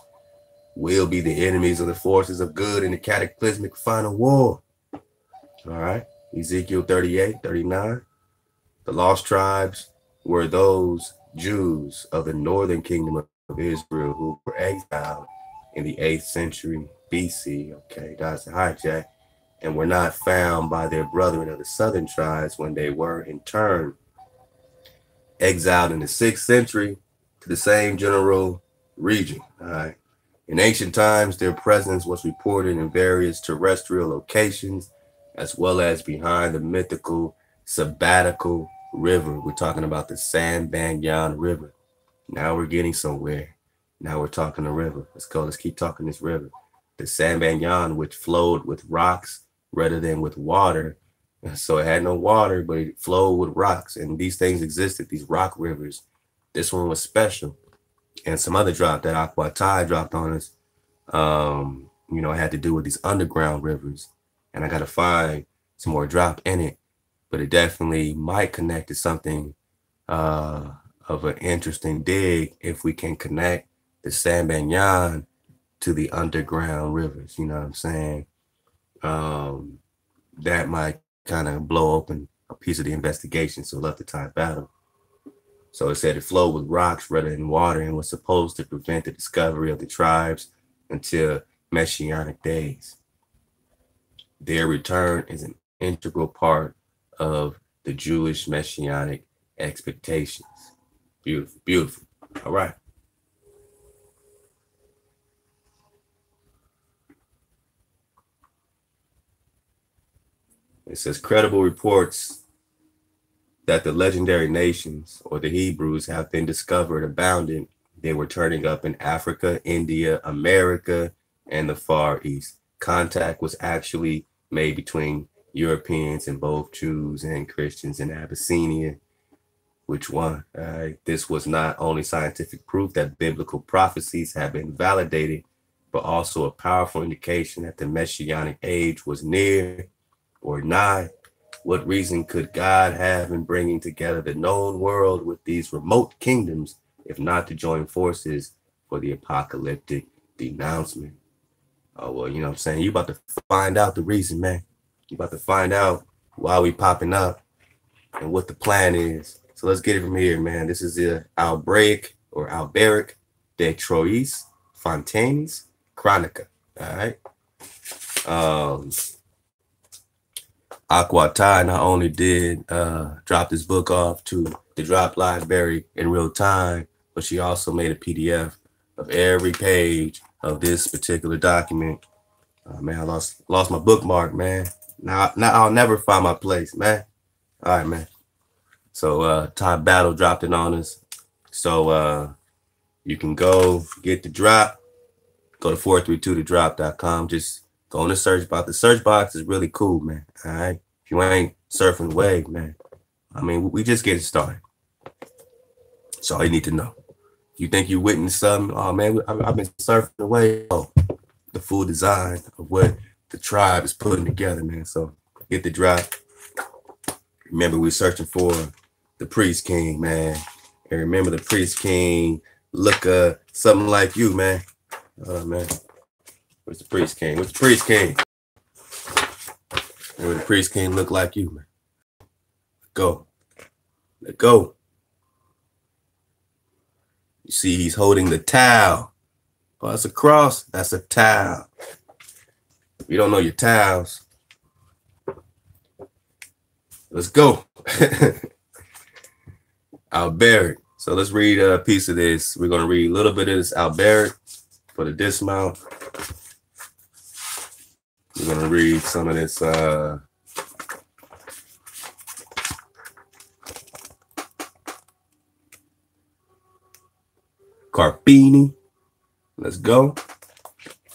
will be the enemies of the forces of good in the cataclysmic final war. All right. Ezekiel thirty-eight, thirty-nine. The lost tribes were those Jews of the northern kingdom of Israel who were exiled in the eighth century B C. Okay, that's a hijack. And were not found by their brethren of the southern tribes when they were in turn exiled in the sixth century to the same general region. All right. In ancient times, their presence was reported in various terrestrial locations as well as behind the mythical sabbatical river. We're talking about the Sambatyon River. Now we're getting somewhere. Now we're talking a river. Let's go. Let's keep talking this river. The Sambatyon, which flowed with rocks rather than with water. So it had no water, but it flowed with rocks. And these things existed, these rock rivers. This one was special. And some other drop that Aquatai dropped on us, um, you know, had to do with these underground rivers. And I got to find some more drop in it. But it definitely might connect to something uh, of an interesting dig if we can connect the Sambatyon to the underground rivers. You know what I'm saying? Um, that might kind of blow open a piece of the investigation. So left the tide battle. So it said it flowed with rocks rather than water and was supposed to prevent the discovery of the tribes until Messianic days. Their return is an integral part of the Jewish Messianic expectations. Beautiful, beautiful. All right. It says credible reports that the legendary nations or the Hebrews have been discovered abounded. They were turning up in Africa, India, America, and the Far East. Contact was actually made between Europeans and both Jews and Christians in Abyssinia. Which one? Uh, this was not only scientific proof that biblical prophecies have been validated, but also a powerful indication that the Messianic age was near or nigh. What reason could God have in bringing together the known world with these remote kingdoms, if not to join forces for the apocalyptic denouncement? Oh, well, you know what I'm saying? You about to find out the reason, man. You about to find out why we popping up and what the plan is. So let's get it from here, man. This is the Alberic or Alberic de Troyes, Fontaine's Chronica. All right. Um, Aquatai not only did uh, drop this book off to the drop library in real time, but she also made a P D F of every page of this particular document. Uh, man, I lost lost my bookmark, man. Now, now I'll never find my place, man. All right, man. So uh, Todd Battle dropped it on us. So uh, you can go get the drop. Go to four three two the drop dot com. Just go on the search box. The search box is really cool, man. All right. If you ain't surfing the wave, man. I mean, we just getting started. That's all you need to know. You think you witnessed something? Oh, man, I've been surfing the wave. Oh, the full design of what the tribe is putting together, man. So get the drop. Remember, we're searching for the priest king, man. And remember, the priest king, look, uh, something like you, man. Oh, man. Where's the priest king? Where's the priest king? Where the priest king look like you, man? Go. Let go. You see, he's holding the towel. Oh, that's a cross. That's a towel. You don't know your towels. Let's go. Alberic. So let's read a piece of this. We're going to read a little bit of this Alberic for the dismount. We're going to read some of this uh, Carpini. Let's go.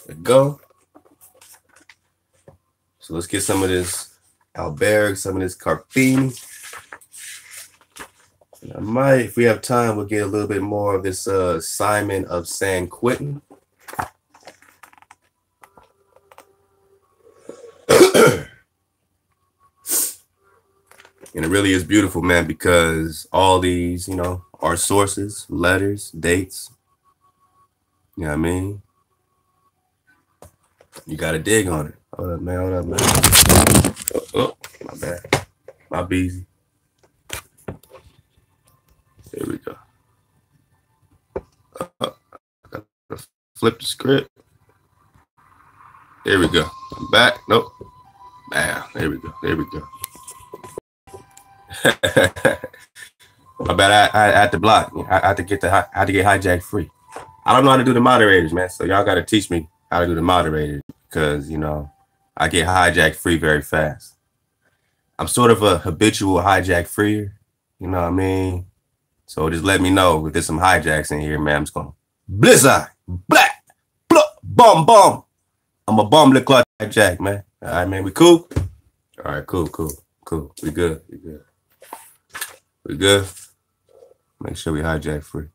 Let's go. So let's get some of this Alberic, some of this Carpini. And I might, if we have time, we'll get a little bit more of this uh, Simon of San Quentin. And it really is beautiful, man, because all these, you know, are sources, letters, dates. You know what I mean? You got to dig on it. Hold up, man. Hold up, man. Oh, oh, my bad. My beezy. There we go. Oh, I got to flip the script. There we go. I'm back. Nope. Bam. There we go. There we go. My bad. I, I, I had to block. I, I had to get the. I had to get hijacked free. I don't know how to do the moderators, man. So y'all got to teach me how to do the moderators because you know I get hijacked free very fast. I'm sort of a habitual hijack freer, you know what I mean? So just let me know if there's some hijacks in here, man. I'm just going to blizzard, black, blup, bum, bum. I'm a bum, little clutch hijack, man. All right, man, we cool? All right, cool, cool, cool. We good, we good. We good? Make sure we hijack free.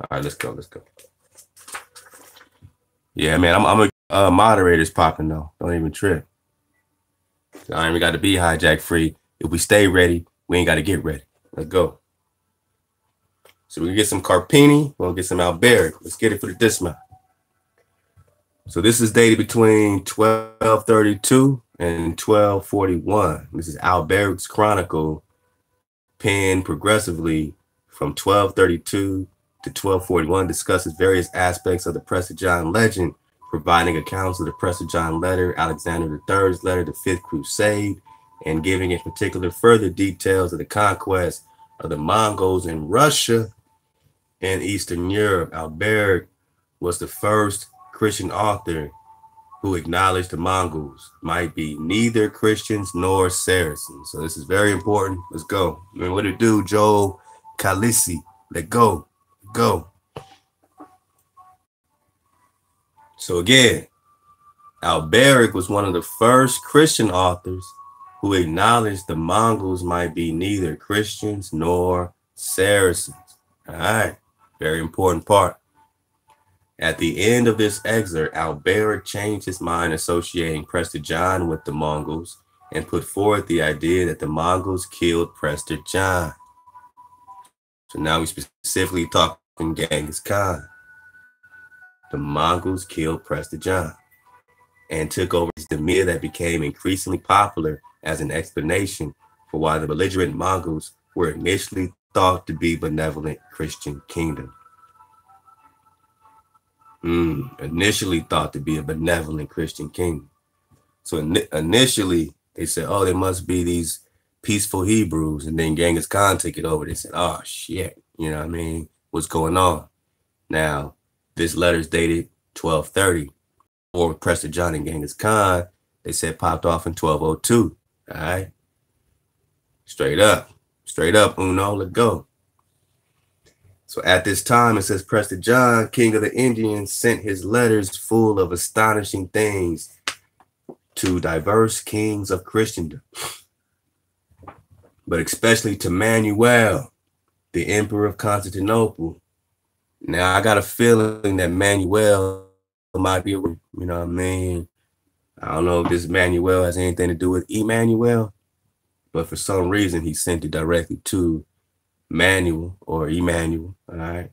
All right, let's go, let's go. Yeah, man, I'm, I'm a uh, moderator's popping, though. Don't even trip. I ain't even got to be hijack free. If we stay ready, we ain't got to get ready. Let's go. So we can get some Carpini. We'll get some Alberic. Let's get it for the dismount. So this is dated between twelve thirty-two and twelve forty-one. This is Alberic's Chronicle, penned progressively from twelve thirty-two to twelve forty-one, discusses various aspects of the Prester John legend, providing accounts of the Prester John letter, Alexander the third's letter, the Fifth Crusade, and giving in particular further details of the conquest of the Mongols in Russia and Eastern Europe. Alberic was the first Christian author who acknowledged the Mongols might be neither Christians nor Saracens. So this is very important. Let's go. I mean, what it do, Joel Kalisi? Let go. Go. So again, Alberic was one of the first Christian authors who acknowledged the Mongols might be neither Christians nor Saracens. All right, very important part. At the end of this excerpt, Alberic changed his mind associating Prester John with the Mongols and put forth the idea that the Mongols killed Prester John. So now we're specifically talking Genghis Khan. The Mongols killed Prester John and took over his demir that became increasingly popular as an explanation for why the belligerent Mongols were initially thought to be benevolent Christian kingdoms. Mm, initially thought to be a benevolent Christian kingdom. So in, initially they said, oh, they must be these peaceful Hebrews. And then Genghis Khan took it over. They said, oh, shit. You know what I mean? What's going on? Now, this letter's dated twelve thirty. Or Prester John and Genghis Khan, they said popped off in twelve oh two. All right. Straight up. Straight up, Uno. Let go. So at this time, it says, Prester John, king of the Indians, sent his letters full of astonishing things to diverse kings of Christendom, but especially to Manuel, the emperor of Constantinople. Now, I got a feeling that Manuel might be, you know what I mean? I don't know if this Manuel has anything to do with Emmanuel, but for some reason, he sent it directly to Manuel or Emmanuel, all right,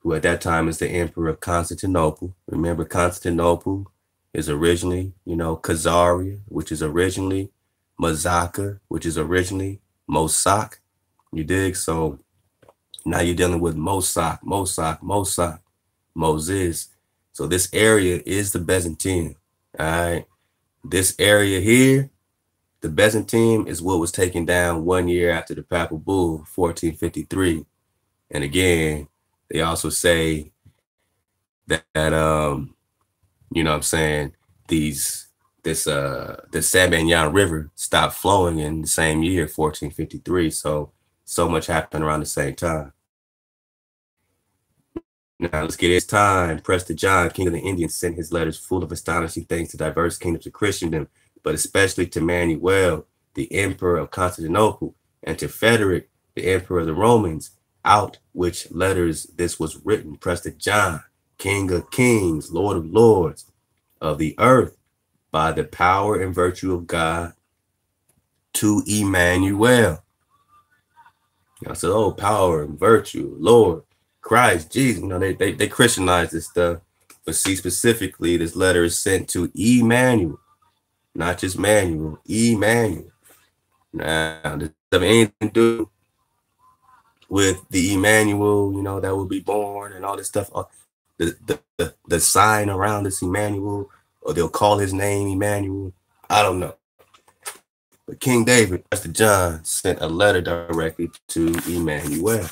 who at that time is the emperor of Constantinople. Remember, Constantinople is originally, you know, Khazaria, which is originally Mosac, which is originally Mosac. You dig? So now you're dealing with Mosac, Mosac, Mosac, Moses. So this area is the Byzantine, all right? This area here, the Byzantine, is what was taken down one year after the papal bull, fourteen fifty-three. And again, they also say that, that um, you know what I'm saying, these, this, uh, the Sambatyon River stopped flowing in the same year, fourteen fifty-three. So, so much happened around the same time. Now, let's get it. It's time. Prester John, king of the Indians, sent his letters full of astonishing things to diverse kingdoms of Christendom, but especially to Manuel, the emperor of Constantinople, and to Frederick, the emperor of the Romans, out which letters this was written. Prester John, king of kings, lord of lords of the earth, by the power and virtue of God, to Emmanuel. I said, oh, power and virtue, Lord, Christ, Jesus. You know, they, they, they Christianized this stuff. But see, specifically, this letter is sent to Emmanuel. Not just Manuel, Emmanuel. Now, does it have anything to do with the Emmanuel, you know, that will be born and all this stuff? The, the, the, the sign around this Emmanuel, or they'll call his name Emmanuel. I don't know. But King David, Prester John, sent a letter directly to Emmanuel.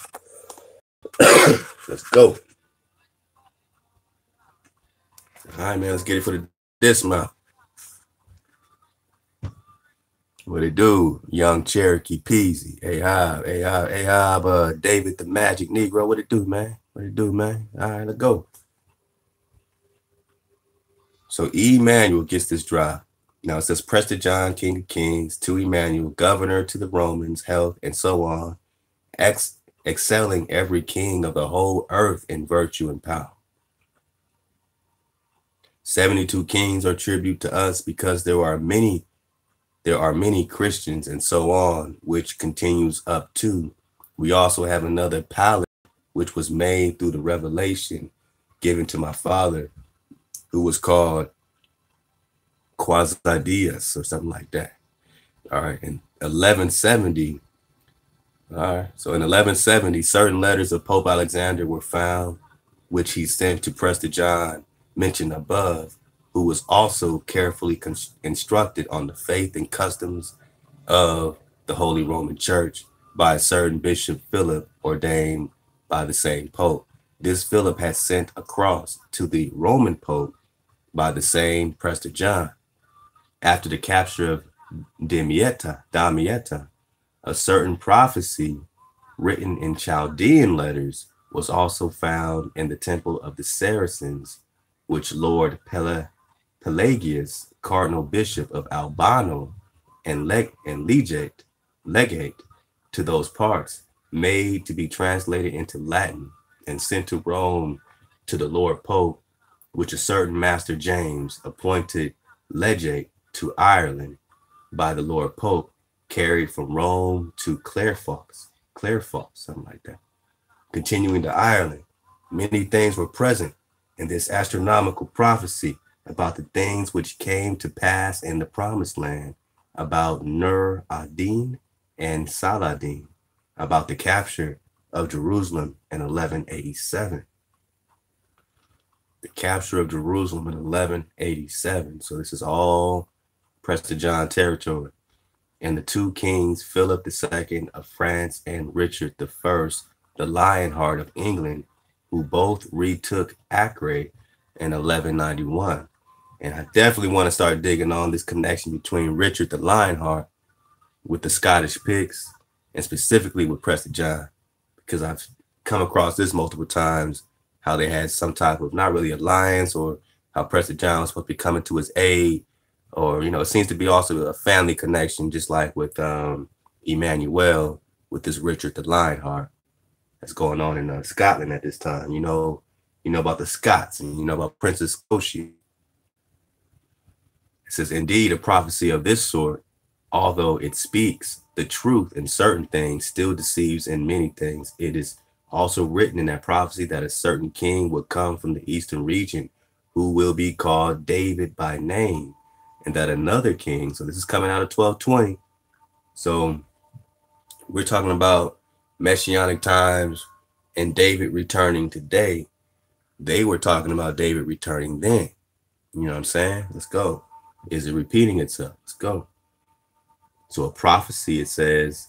Let's go. All right, man, let's get it for the dismount. What it do? Young Cherokee Peasy. Ahab, Ahab, Ahab, uh, David the Magic Negro. What it do, man? What it do, man? All right, let's go. So Emmanuel gets this drive. Now it says, Prester John, King of Kings, to Emmanuel, governor to the Romans, health, and so on, ex excelling every king of the whole earth in virtue and power. seventy-two kings are tribute to us because there are many, there are many Christians and so on, which continues up to. We also have another palette, which was made through the revelation given to my father, who was called Quasadias or something like that. All right, in eleven seventy, all right, so in eleven seventy, certain letters of Pope Alexander were found, which he sent to Prester John mentioned above, who was also carefully instructed on the faith and customs of the Holy Roman Church by a certain Bishop Philip, ordained by the same Pope. This Philip had sent a cross to the Roman Pope by the same Prester John. After the capture of Damietta, Damietta, a certain prophecy written in Chaldean letters was also found in the temple of the Saracens, which Lord Pele, Pelagius, Cardinal Bishop of Albano and, leg, and legate, legate to those parts, made to be translated into Latin and sent to Rome to the Lord Pope, which a certain Master James, appointed legate to Ireland by the Lord Pope, carried from Rome to Clarefox, Clarefox, something like that. Continuing to Ireland, many things were present in this astronomical prophecy about the things which came to pass in the promised land, about Nur ad-Din and Saladin, about the capture of Jerusalem in eleven eighty-seven. The capture of Jerusalem in eleven eighty-seven. So this is all Prester John territory. And the two kings, Philip the Second of France and Richard the First, the Lionheart of England, who both retook Acre in eleven ninety-one. And I definitely want to start digging on this connection between Richard the Lionheart with the Scottish Picts, and specifically with Prester John, because I've come across this multiple times, how they had some type of not really alliance, or how Prester John was supposed to be coming to his aid, or, you know, it seems to be also a family connection, just like with um, Emmanuel, with this Richard the Lionheart. That's going on in uh, Scotland at this time. You know, you know about the Scots, and you know about Prince of Scotia. It says, indeed, a prophecy of this sort, although it speaks the truth in certain things, still deceives in many things. It is also written in that prophecy that a certain king would come from the eastern region, who will be called David by name, and that another king. So this is coming out of twelve twenty. So we're talking about Messianic times and David returning today. They were talking about David returning then. You know what I'm saying? Let's go. Is it repeating itself? Let's go. So a prophecy, it says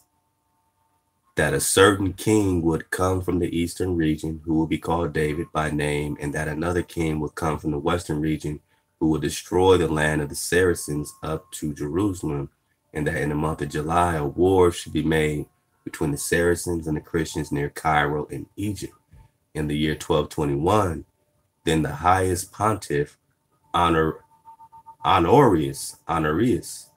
that a certain king would come from the eastern region, who will be called David by name, and that another king would come from the western region, who will destroy the land of the Saracens up to Jerusalem, and that in the month of July a war should be made between the Saracens and the Christians near Cairo in Egypt. In the year twelve twenty-one, then the highest pontiff, Honor, Honorius, Honorius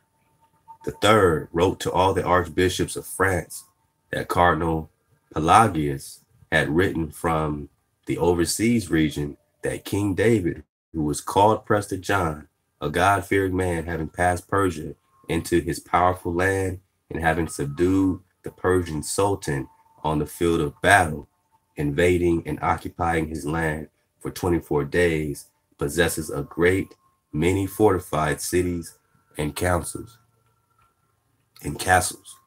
the Third, wrote to all the archbishops of France that Cardinal Pelagius had written from the overseas region that King David, who was called Prester John, a God-fearing man, having passed Persia into his powerful land and having subdued the Persian Sultan on the field of battle, invading and occupying his land for twenty-four days, possesses a great many fortified cities and councils and castles.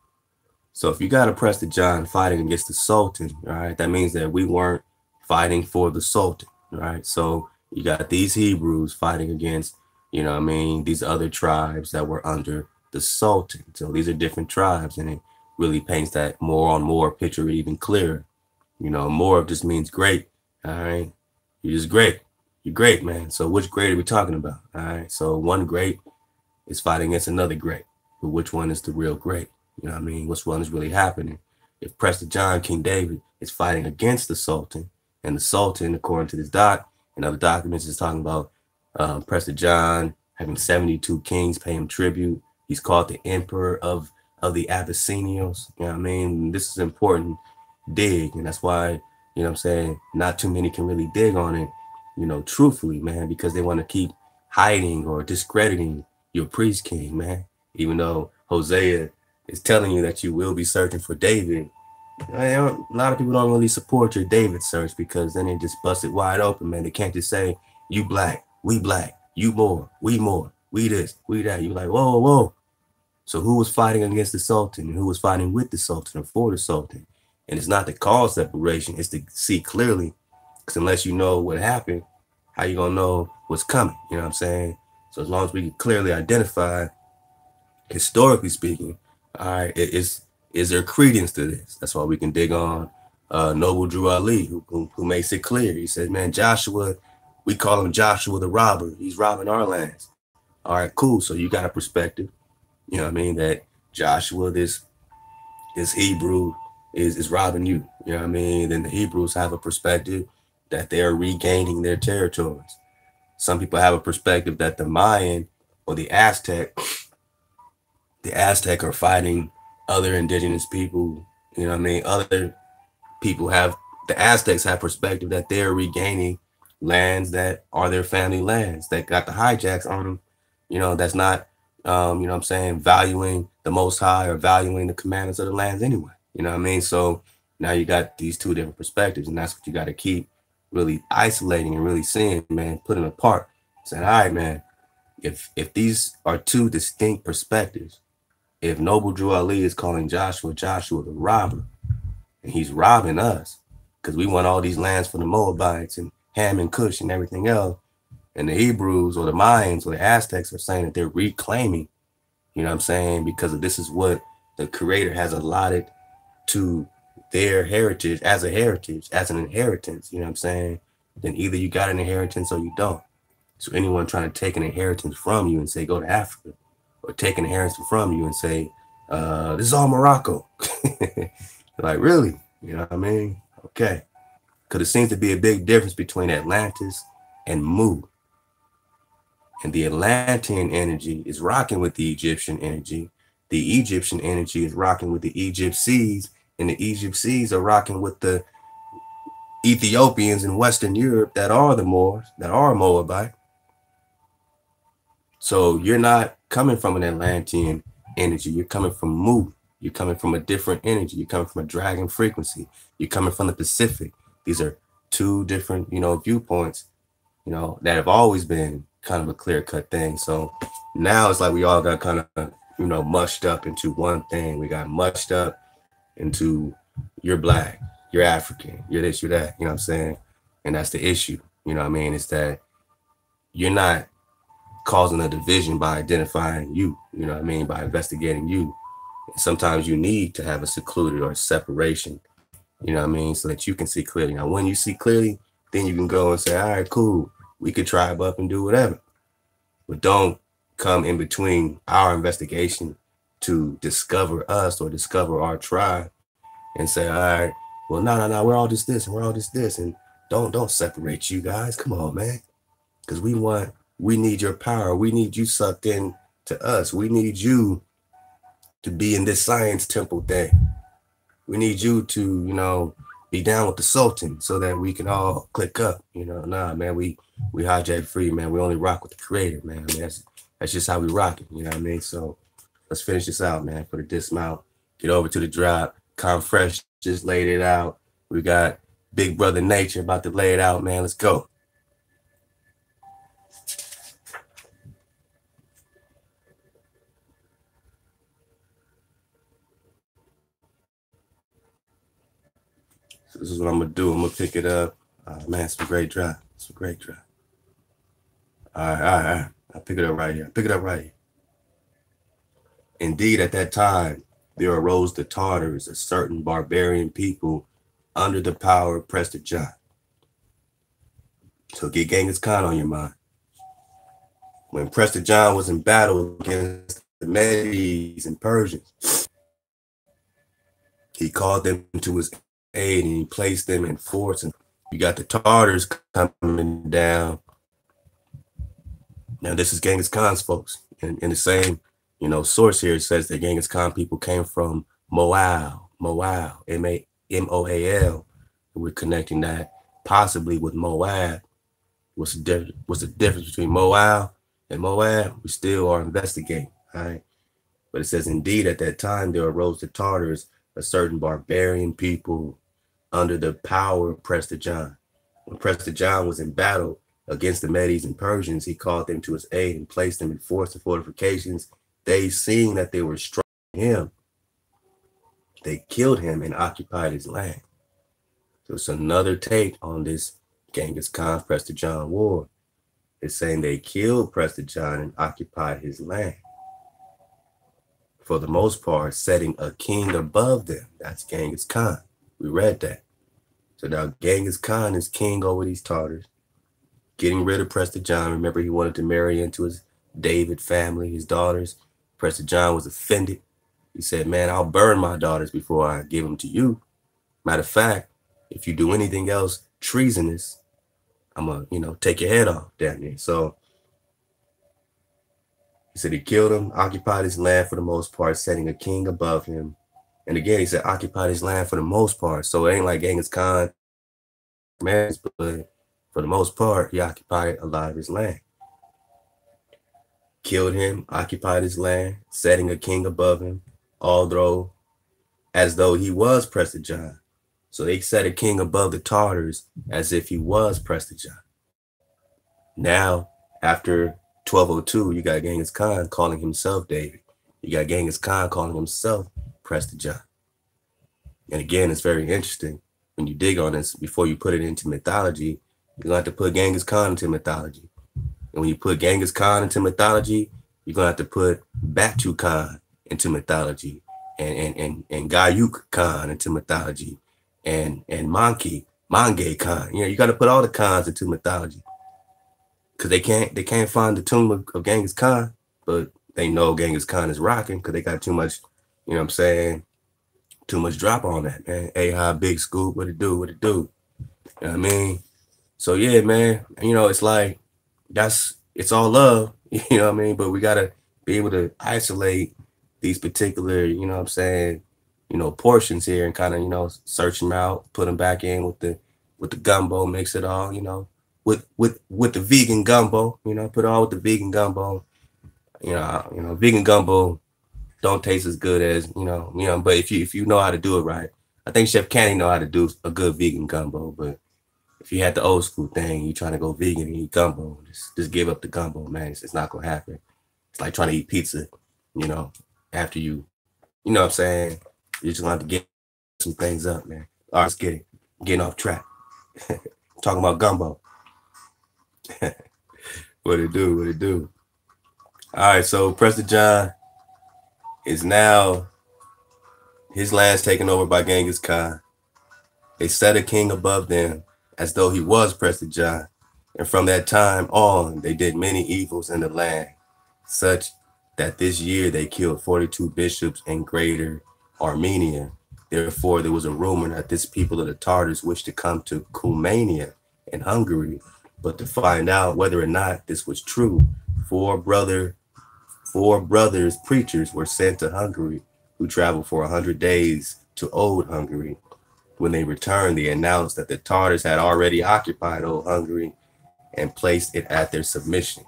So if you got a Prester John fighting against the Sultan, all right, that means that we weren't fighting for the Sultan, right? So you got these Hebrews fighting against, you know what I mean, these other tribes that were under the Sultan. So these are different tribes, and it really paints that more on more picture even clearer. You know, more just means great. All right, you're just great. You're great, man. So which great are we talking about? All right, so one great is fighting against another great. But which one is the real great? You know what I mean? Which one is really happening? If Prester John, King David, is fighting against the Sultan, and the Sultan, according to this doc and other documents, is talking about um, Prester John having seventy-two kings pay him tribute. He's called the emperor of, of the Abyssinians. You know what I mean? This is important dig, and that's why, you know what I'm saying, not too many can really dig on it, you know, truthfully, man, because they want to keep hiding or discrediting your priest king, man. Even though Hosea is telling you that you will be searching for David, a lot of people don't really support your David search, because then they just bust it wide open, man. They can't just say, you black, we black, you more, we more, we this, we that. You're like, whoa, whoa. So who was fighting against the Sultan, and who was fighting with the Sultan or for the Sultan? And it's not to cause separation, it's to see clearly. Because unless you know what happened, how you gonna know what's coming? You know what I'm saying? So as long as we can clearly identify, historically speaking, all right, is is there credence to this? That's why we can dig on uh, Noble Drew Ali, who, who who makes it clear. He says, man, Joshua, we call him Joshua the robber. He's robbing our lands. All right, cool. So you got a perspective, you know what I mean? That Joshua, this this Hebrew, is is robbing you. You know what I mean? Then the Hebrews have a perspective that they are regaining their territories. Some people have a perspective that the Mayan or the Aztec, the Aztec are fighting other indigenous people. You know what I mean? Other people have, the Aztecs have perspective that they're regaining lands that are their family lands, that got the hijacks on them. You know, that's not, um, you know what I'm saying, valuing the Most High or valuing the commandments of the lands anyway. You know what I mean? So now you got these two different perspectives, and that's what you got to keep really isolating and really seeing, man, putting apart, saying, all right, man, if if these are two distinct perspectives, if Noble Drew Ali is calling Joshua, Joshua the robber, and he's robbing us because we want all these lands for the Moabites and Ham and Cush and everything else, and the Hebrews or the Mayans or the Aztecs are saying that they're reclaiming, you know what I'm saying, because this is what the Creator has allotted to their heritage as a heritage, as an inheritance, you know what I'm saying, then either you got an inheritance or you don't. So anyone trying to take an inheritance from you and say, go to Africa, or take an inheritance from you and say, uh, this is all Morocco. Like, really? You know what I mean? Okay. Because it seems to be a big difference between Atlantis and Mu. And the Atlantean energy is rocking with the Egyptian energy. The Egyptian energy is rocking with the Egyptsees. And the Egyptsees are rocking with the Ethiopians in Western Europe that are the Moors, that are Moabite. So you're not coming from an Atlantean energy. You're coming from Mu. You're coming from a different energy. You're coming from a dragon frequency. You're coming from the Pacific. These are two different, you know, viewpoints, you know, that have always been kind of a clear-cut thing. So now it's like we all got kind of, you know, mushed up into one thing. We got mushed up into you're black, you're African, you're this, you're that, you know what I'm saying? And that's the issue, you know what I mean? It's that you're not causing a division by identifying you, you know what I mean? By investigating you. And sometimes you need to have a secluded or separation, you know what I mean? So that you can see clearly. Now, when you see clearly, then you can go and say, all right, cool, we could tribe up and do whatever. But don't come in between our investigation to discover us or discover our tribe and say, all right, well, no, no, no, we're all just this and we're all just this. And don't don't separate you guys. Come on, man. Because we want, we need your power. We need you sucked in to us. We need you to be in this science temple thing. We need you to, you know, be down with the Sultan so that we can all click up. You know, nah, man, we, we hijack free, man. We only rock with the Creator, man. I mean, that's, that's just how we rock it. You know what I mean? So let's finish this out, man. Put a dismount. Get over to the drop. Con Fresh just laid it out. We got Big Brother Nature about to lay it out, man. Let's go. So this is what I'm going to do. I'm going to pick it up. Oh, man, it's a great drop. It's a great drop. All right, all right, all right. I'll pick it up right here. I'll pick it up right here. Indeed, at that time, there arose the Tartars, a certain barbarian people under the power of Prester John. So get Genghis Khan on your mind. When Prester John was in battle against the Medes and Persians. He called them to his aid and he placed them in forts. And you got the Tartars coming down. Now this is Genghis Khan's folks. And in the same, you know, source here, it says that Genghis Khan people came from Moab, Moab, M A M O A L. We're connecting that possibly with Moab. What's the difference? What's the difference between Moab and Moab? We still are investigating, all right? But it says, indeed, at that time, there arose the Tartars, a certain barbarian people under the power of Prester John. When Prester John was in battle against the Medes and Persians, he called them to his aid and placed them in forts and fortifications. They, seeing that they were strong him, they killed him and occupied his land. So it's another take on this Genghis Khan Prester John war. It's saying they killed Prester John and occupied his land. For the most part, setting a king above them. That's Genghis Khan. We read that. So now Genghis Khan is king over these Tartars, getting rid of Prester John. Remember, he wanted to marry into his David family, his daughters. Prester John was offended. He said, man, I'll burn my daughters before I give them to you. Matter of fact, if you do anything else treasonous, I'm going to, you know, take your head off down there. So he said he killed him, occupied his land for the most part, setting a king above him. And again, he said occupied his land for the most part. So it ain't like Genghis Khan, but for the most part, he occupied a lot of his land. Killed him, occupied his land, setting a king above him, although as though he was Prester John. So they set a king above the Tartars as if he was Prester John. Now, after twelve oh two, you got Genghis Khan calling himself David. You got Genghis Khan calling himself Prester John. And again, it's very interesting when you dig on this. Before you put it into mythology, you're going to have to put Genghis Khan into mythology. And when you put Genghis Khan into mythology, you're going to have to put Batu Khan into mythology, and, and, and, and Gayuk Khan into mythology, and, and Monkey, Mange Khan. You know, you got to put all the Khans into mythology. Because they can't, they can't find the tomb of, of Genghis Khan, but they know Genghis Khan is rocking because they got too much, you know what I'm saying, too much drop on that, man. A-high, big scoop, what it do, what it do. You know what I mean? So, yeah, man, you know, it's like, that's, it's all love, you know what I mean? But we got to be able to isolate these particular, you know what I'm saying, you know, portions here and kind of, you know, search them out, put them back in with the, with the gumbo, mix it all, you know. With with with the vegan gumbo, you know, put all with the vegan gumbo, you know, you know, vegan gumbo don't taste as good as you know, you know. But if you if you know how to do it right, I think Chef Candy know how to do a good vegan gumbo. But if you had the old school thing, you trying to go vegan and eat gumbo, just just give up the gumbo, man. It's, it's not gonna happen. It's like trying to eat pizza, you know. After you, you know, what I'm saying, you just want to get some things up, man. All right, let's get it. Getting off track, talking about gumbo. What it do, what it do. All right, so Prester John is now, his land's taken over by Genghis Khan. They set a king above them as though he was Prester John. And from that time on, they did many evils in the land, such that this year they killed forty-two bishops in greater Armenia. Therefore, there was a rumor that this people of the Tartars wished to come to Cumania in Hungary. But to find out whether or not this was true, four brother, four brothers preachers were sent to Hungary, who traveled for a hundred days to old Hungary. When they returned, they announced that the Tartars had already occupied old Hungary and placed it at their submission.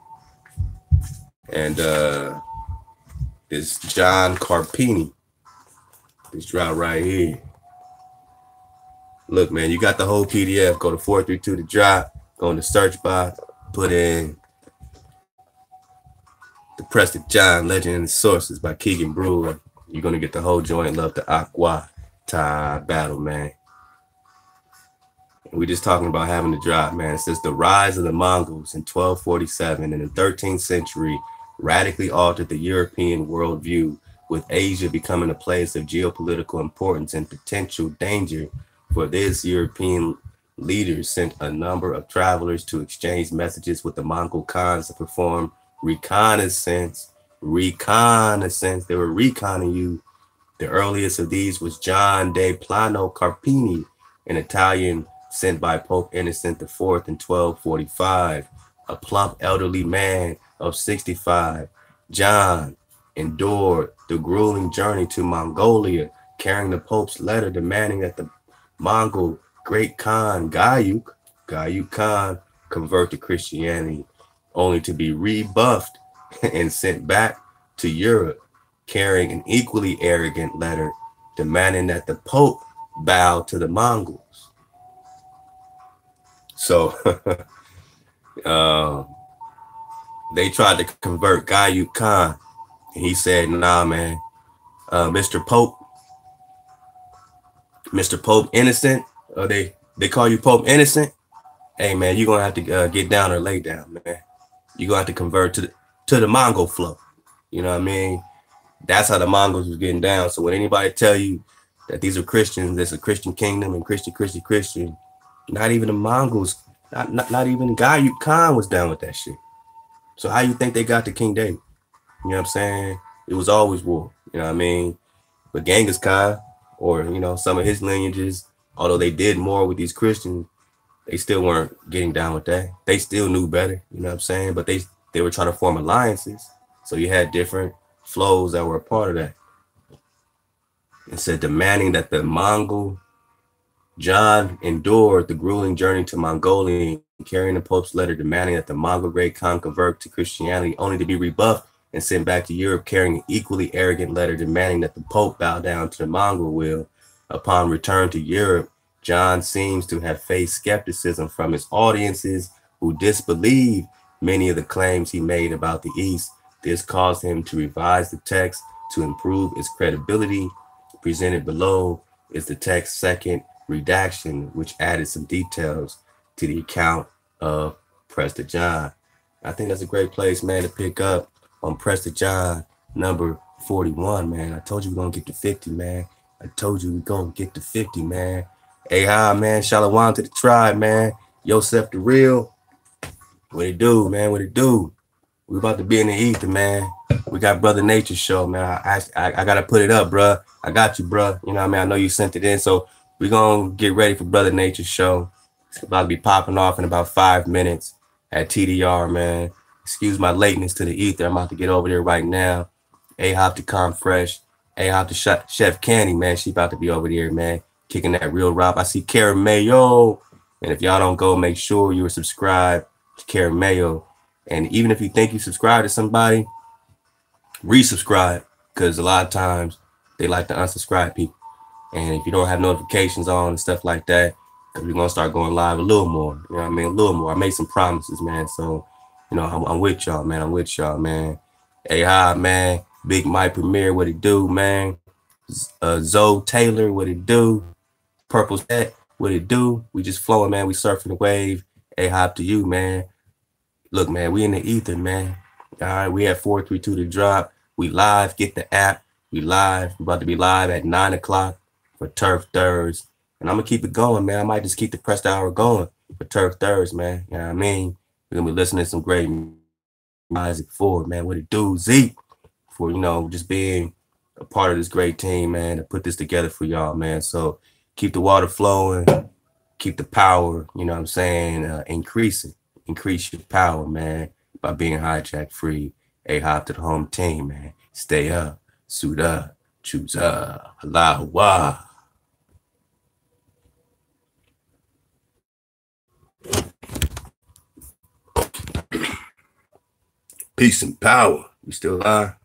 And uh, this John Carpini, this drought right here. Look, man, you got the whole P D F. Go to four three two to drop. Go in the search box, put in the Prester John Legend and Sources by Keegan Brewer. You're going to get the whole joint. Love the Aqua Tie battle, man. And we're just talking about having to drop, man. It says the rise of the Mongols in twelve forty-seven in the thirteenth century radically altered the European worldview, with Asia becoming a place of geopolitical importance and potential danger. For this, European leaders sent a number of travelers to exchange messages with the Mongol Khans to perform reconnaissance reconnaissance. They were reconning you. The earliest of these was John de Plano Carpini, an Italian sent by Pope Innocent the fourth in twelve forty-five. A plump elderly man of sixty-five, John endured the grueling journey to Mongolia, carrying the Pope's letter demanding that the Mongol Great Khan Gayuk, Gayuk Khan, convert to Christianity, only to be rebuffed and sent back to Europe, carrying an equally arrogant letter demanding that the Pope bow to the Mongols. So uh, they tried to convert Gayuk Khan, and he said, nah, man, uh, Mister Pope, Mister Pope Innocent, uh, they, they call you Pope Innocent. Hey, man, you're going to have to uh, get down or lay down, man. You're going to have to convert to the, to the Mongol flow. You know what I mean? That's how the Mongols was getting down. So when anybody tell you that these are Christians, there's a Christian kingdom and Christian, Christian, Christian, not even the Mongols, not, not, not even Gayuk Khan was down with that shit. So how you think they got to King David? You know what I'm saying? It was always war. You know what I mean? But Genghis Khan, or, you know, some of his lineages, although they did more with these Christians, they still weren't getting down with that. They still knew better. You know what I'm saying? But they, they were trying to form alliances. So you had different flows that were a part of that. And said, demanding that the Mongol John endured the grueling journey to Mongolia, carrying the Pope's letter demanding that the Mongol Great Khan convert to Christianity, only to be rebuffed and sent back to Europe, carrying an equally arrogant letter demanding that the Pope bow down to the Mongol will. Upon return to Europe, John seems to have faced skepticism from his audiences, who disbelieved many of the claims he made about the East. This caused him to revise the text to improve its credibility. Presented below is the text's second redaction, which added some details to the account of Prester John. I think that's a great place, man, to pick up on Prester John number forty-one, man. I told you we're gonna get to fifty, man. I told you we're gonna get to fifty, man. Hey, hi, man. Shalom to the tribe, man. Yosef the Real. What it do, man? What it do? We about to be in the ether, man. We got Brother Nature Show, man. I, I, I gotta put it up, bruh. I got you, bruh. You know what I mean? I know you sent it in, so we're gonna get ready for Brother Nature Show. It's about to be popping off in about five minutes at T D R, man. Excuse my lateness to the ether. I'm about to get over there right now. A-Hop to Come Fresh. A-Hop to Chef Candy, man. She about to be over there, man. Kicking that real rap. I see Karen Mayo. And if y'all don't go, make sure you are subscribed to Karen Mayo. And even if you think you subscribe to somebody, resubscribe. Because a lot of times they like to unsubscribe people. And if you don't have notifications on and stuff like that, because we're going to start going live a little more. You know what I mean? A little more. I made some promises, man. So, you know, I'm, I'm with y'all, man. I'm with y'all, man. Hey, hi, man. Big Mike Premier, what it do, man? Uh, Zoe Taylor, what it do? Purple Set, what it do? We just flowing, man. We surfing the wave. Hey, hop to you, man. Look, man, we in the ether, man. All right, we at four three two to drop. We live. Get the app. We live. We're about to be live at nine o'clock for Turf Thurs. And I'm going to keep it going, man. I might just keep the press hour going for Turf Thurs, man. You know what I mean? We're going to be listening to some great Isaac Ford, man. What it do, Zeke, for, you know, just being a part of this great team, man, to put this together for y'all, man. So keep the water flowing, keep the power, you know what I'm saying, uh, increasing. Increase your power, man, by being hijack free. A-Hop to the home team, man. Stay up, suit up, choose up. Allahu Akbar. Peace and power. We still are.